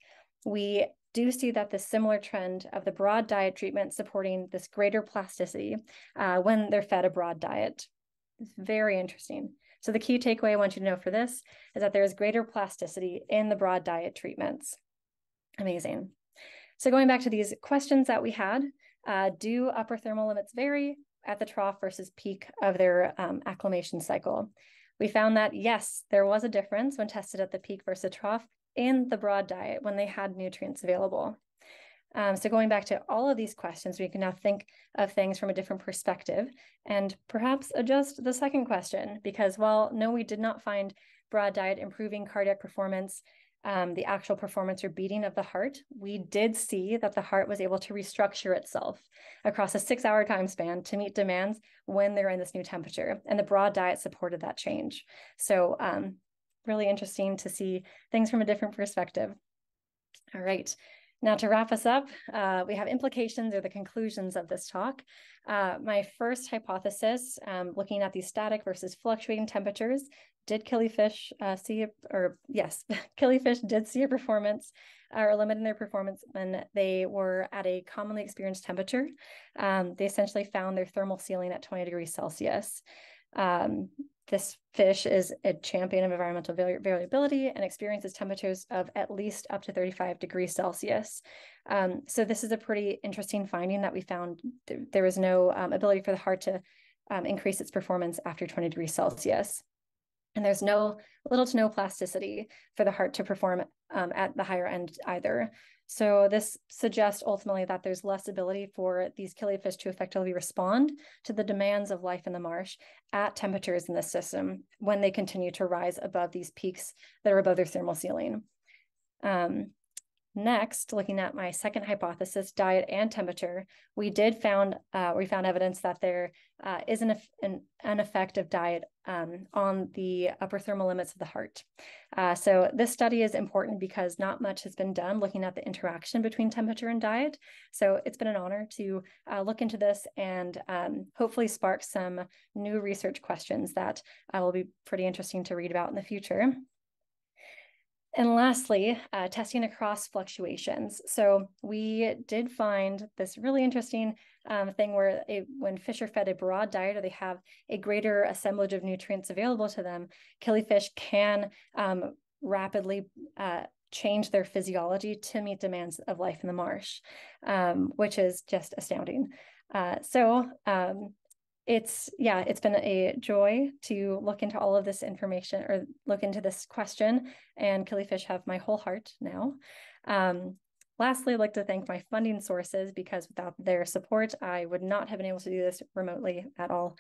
we do see that the similar trend of the broad diet treatment supporting this greater plasticity uh, when they're fed a broad diet. It's very interesting. So the key takeaway I want you to know for this is that there is greater plasticity in the broad diet treatments. Amazing. So going back to these questions that we had, uh, do upper thermal limits vary at the trough versus peak of their um, acclimation cycle? We found that yes, there was a difference when tested at the peak versus trough in the broad diet when they had nutrients available. Um, so going back to all of these questions, we can now think of things from a different perspective and perhaps adjust the second question, because while no, we did not find broad diet improving cardiac performance, um, the actual performance or beating of the heart, we did see that the heart was able to restructure itself across a six hour time span to meet demands when they're in this new temperature, and the broad diet supported that change. So um, really interesting to see things from a different perspective. All right. Now to wrap us up, uh, we have implications or the conclusions of this talk. Uh, my first hypothesis, um, looking at these static versus fluctuating temperatures, did killifish uh, see, a, or yes, killifish did see a performance uh, or limit in their performance when they were at a commonly experienced temperature. Um, they essentially found their thermal ceiling at twenty degrees Celsius. Um, This fish is a champion of environmental vari variability and experiences temperatures of at least up to thirty-five degrees Celsius. Um, so this is a pretty interesting finding that we found th there was no um, ability for the heart to um, increase its performance after twenty degrees Celsius. And there's no little to no plasticity for the heart to perform um, at the higher end either. So this suggests ultimately that there's less ability for these killifish to effectively respond to the demands of life in the marsh at temperatures in this system when they continue to rise above these peaks that are above their thermal ceiling. Um, Next, looking at my second hypothesis, diet and temperature, we did found uh, we found evidence that there uh, is an, an, an effect of diet um, on the upper thermal limits of the heart. Uh, so this study is important because not much has been done looking at the interaction between temperature and diet. So it's been an honor to uh, look into this and um, hopefully spark some new research questions that uh, will be pretty interesting to read about in the future. And lastly, uh, testing across fluctuations. So we did find this really interesting um, thing where a, when fish are fed a broad diet or they have a greater assemblage of nutrients available to them, killifish can um, rapidly uh, change their physiology to meet demands of life in the marsh, um, which is just astounding. Uh, so um, It's, yeah, it's been a joy to look into all of this information or look into this question, and killifish have my whole heart now. Um, lastly, I'd like to thank my funding sources, because without their support, I would not have been able to do this remotely at all.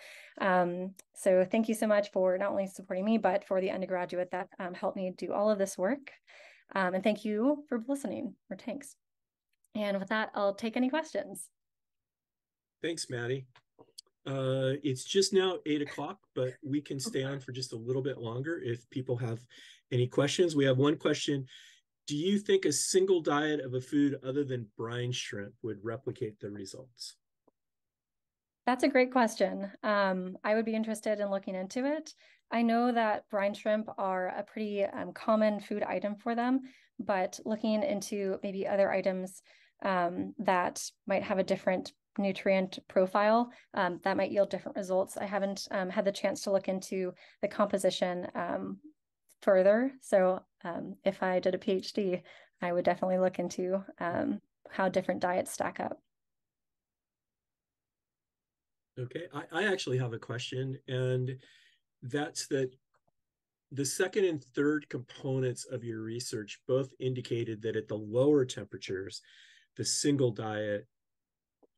Um, so thank you so much for not only supporting me, but for the undergraduate that um, helped me do all of this work. Um, and thank you for listening, or thanks. And with that, I'll take any questions. Thanks, Maddie. Uh, it's just now eight o'clock, but we can stay on for just a little bit longer if people have any questions. We have one question. Do you think a single diet of a food other than brine shrimp would replicate the results? That's a great question. Um, I would be interested in looking into it. I know that brine shrimp are a pretty um, common food item for them, but looking into maybe other items um, that might have a different nutrient profile um, that might yield different results. I haven't um, had the chance to look into the composition um, further. So um, if I did a PhD, I would definitely look into um, how different diets stack up. Okay, I, I actually have a question, and that's that the second and third components of your research both indicated that at the lower temperatures, the single diet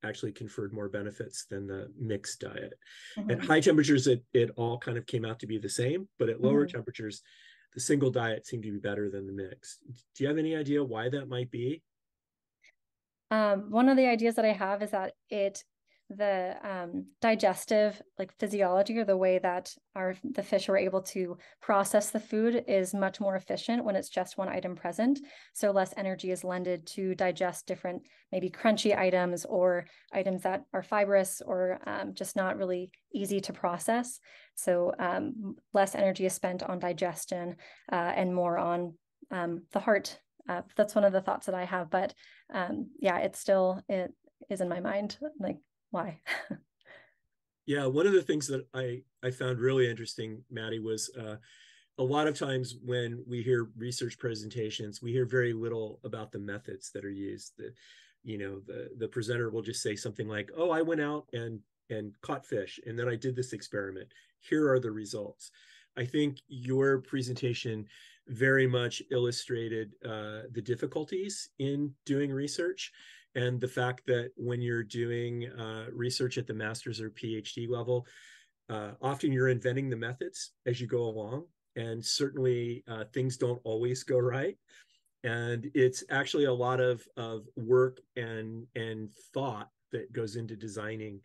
actually conferred more benefits than the mixed diet. Mm-hmm. At high temperatures, it, it all kind of came out to be the same, but at lower mm-hmm. temperatures, the single diet seemed to be better than the mixed. Do you have any idea why that might be? Um, one of the ideas that I have is that it, the um, digestive like physiology or the way that our the fish are able to process the food is much more efficient when it's just one item present. So less energy is lended to digest different maybe crunchy items or items that are fibrous or um, just not really easy to process. So um, less energy is spent on digestion uh, and more on um, the heart uh, that's one of the thoughts that I have, but um, yeah, it's still, it is in my mind, like, why? Yeah, one of the things that I, I found really interesting, Maddie, was uh, a lot of times when we hear research presentations, we hear very little about the methods that are used. The, you know, the, the presenter will just say something like, oh, I went out and, and caught fish, and then I did this experiment. Here are the results. I think your presentation very much illustrated uh, the difficulties in doing research, and the fact that when you're doing uh, research at the master's or PhD level, uh, often you're inventing the methods as you go along. And certainly uh, things don't always go right. And it's actually a lot of, of work and, and thought that goes into designing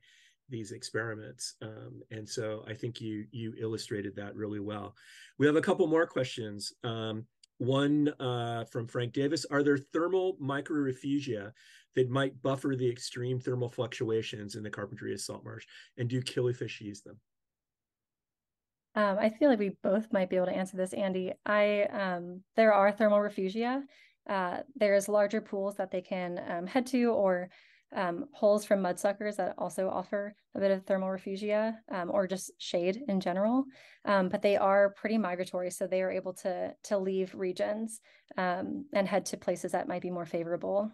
these experiments. Um, and so I think you, you illustrated that really well. We have a couple more questions. Um, One uh, from Frank Davis, are there thermal microrefugia that might buffer the extreme thermal fluctuations in the Carpinteria salt marsh, and do killifish use them? Um, I feel like we both might be able to answer this, Andy. I um, there are thermal refugia. Uh, there's larger pools that they can um, head to, or um, holes from mudsuckers that also offer a bit of thermal refugia, um, or just shade in general. Um, but they are pretty migratory, so they are able to, to leave regions um, and head to places that might be more favorable.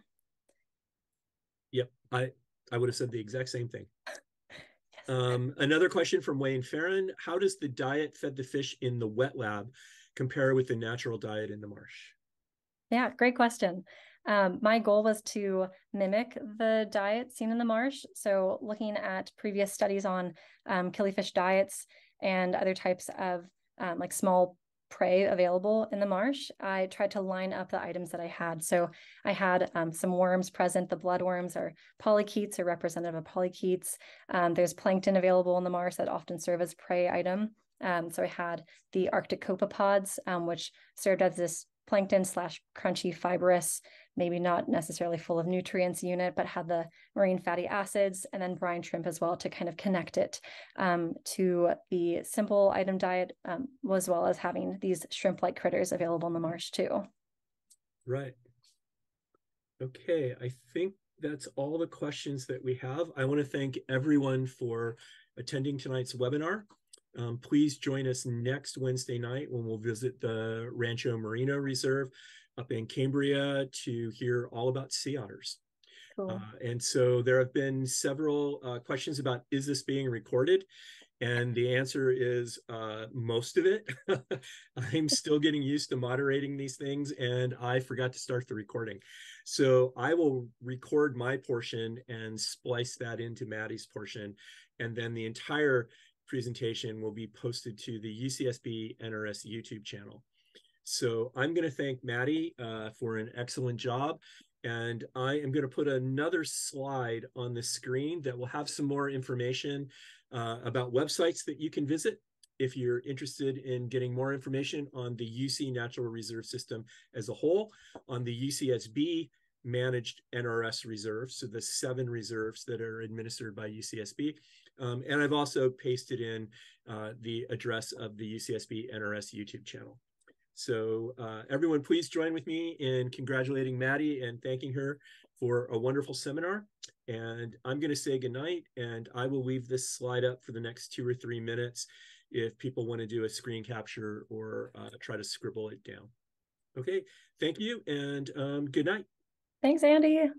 Yep, I, I would have said the exact same thing. Yes. Um, another question from Wayne Farron. How does the diet fed to fish in the wet lab compare with the natural diet in the marsh? Yeah, great question. Um, my goal was to mimic the diet seen in the marsh. So looking at previous studies on um, killifish diets and other types of um, like small prey available in the marsh, I tried to line up the items that I had. So I had um, some worms present. The bloodworms are polychaetes, or representative of polychaetes. Um, there's plankton available in the marsh that often serve as prey item. Um, so I had the Arctic copepods, um, which served as this plankton slash crunchy fibrous, maybe not necessarily full of nutrients unit, but had the marine fatty acids, and then brine shrimp as well to kind of connect it um, to the simple item diet, um, as well as having these shrimp-like critters available in the marsh too. Right. Okay, I think that's all the questions that we have. I want to thank everyone for attending tonight's webinar. Um, please join us next Wednesday night when we'll visit the Rancho Marino Reserve up in Cambria to hear all about sea otters. Cool. Uh, and so there have been several uh, questions about, is this being recorded? And the answer is uh, most of it. I'm still getting used to moderating these things, and I forgot to start the recording. So I will record my portion and splice that into Maddie's portion. And then the entire presentation will be posted to the U C S B N R S YouTube channel. So I'm going to thank Maddie uh, for an excellent job. And I am going to put another slide on the screen that will have some more information uh, about websites that you can visit if you're interested in getting more information on the U C Natural Reserve System as a whole, on the U C S B managed N R S reserves, so the seven reserves that are administered by U C S B. Um, and I've also pasted in uh, the address of the U C S B N R S YouTube channel. So uh, everyone, please join with me in congratulating Maddie and thanking her for a wonderful seminar. And I'm going to say goodnight, and I will leave this slide up for the next two or three minutes if people want to do a screen capture or uh, try to scribble it down. Okay, thank you, and um, good night. Thanks, Andy.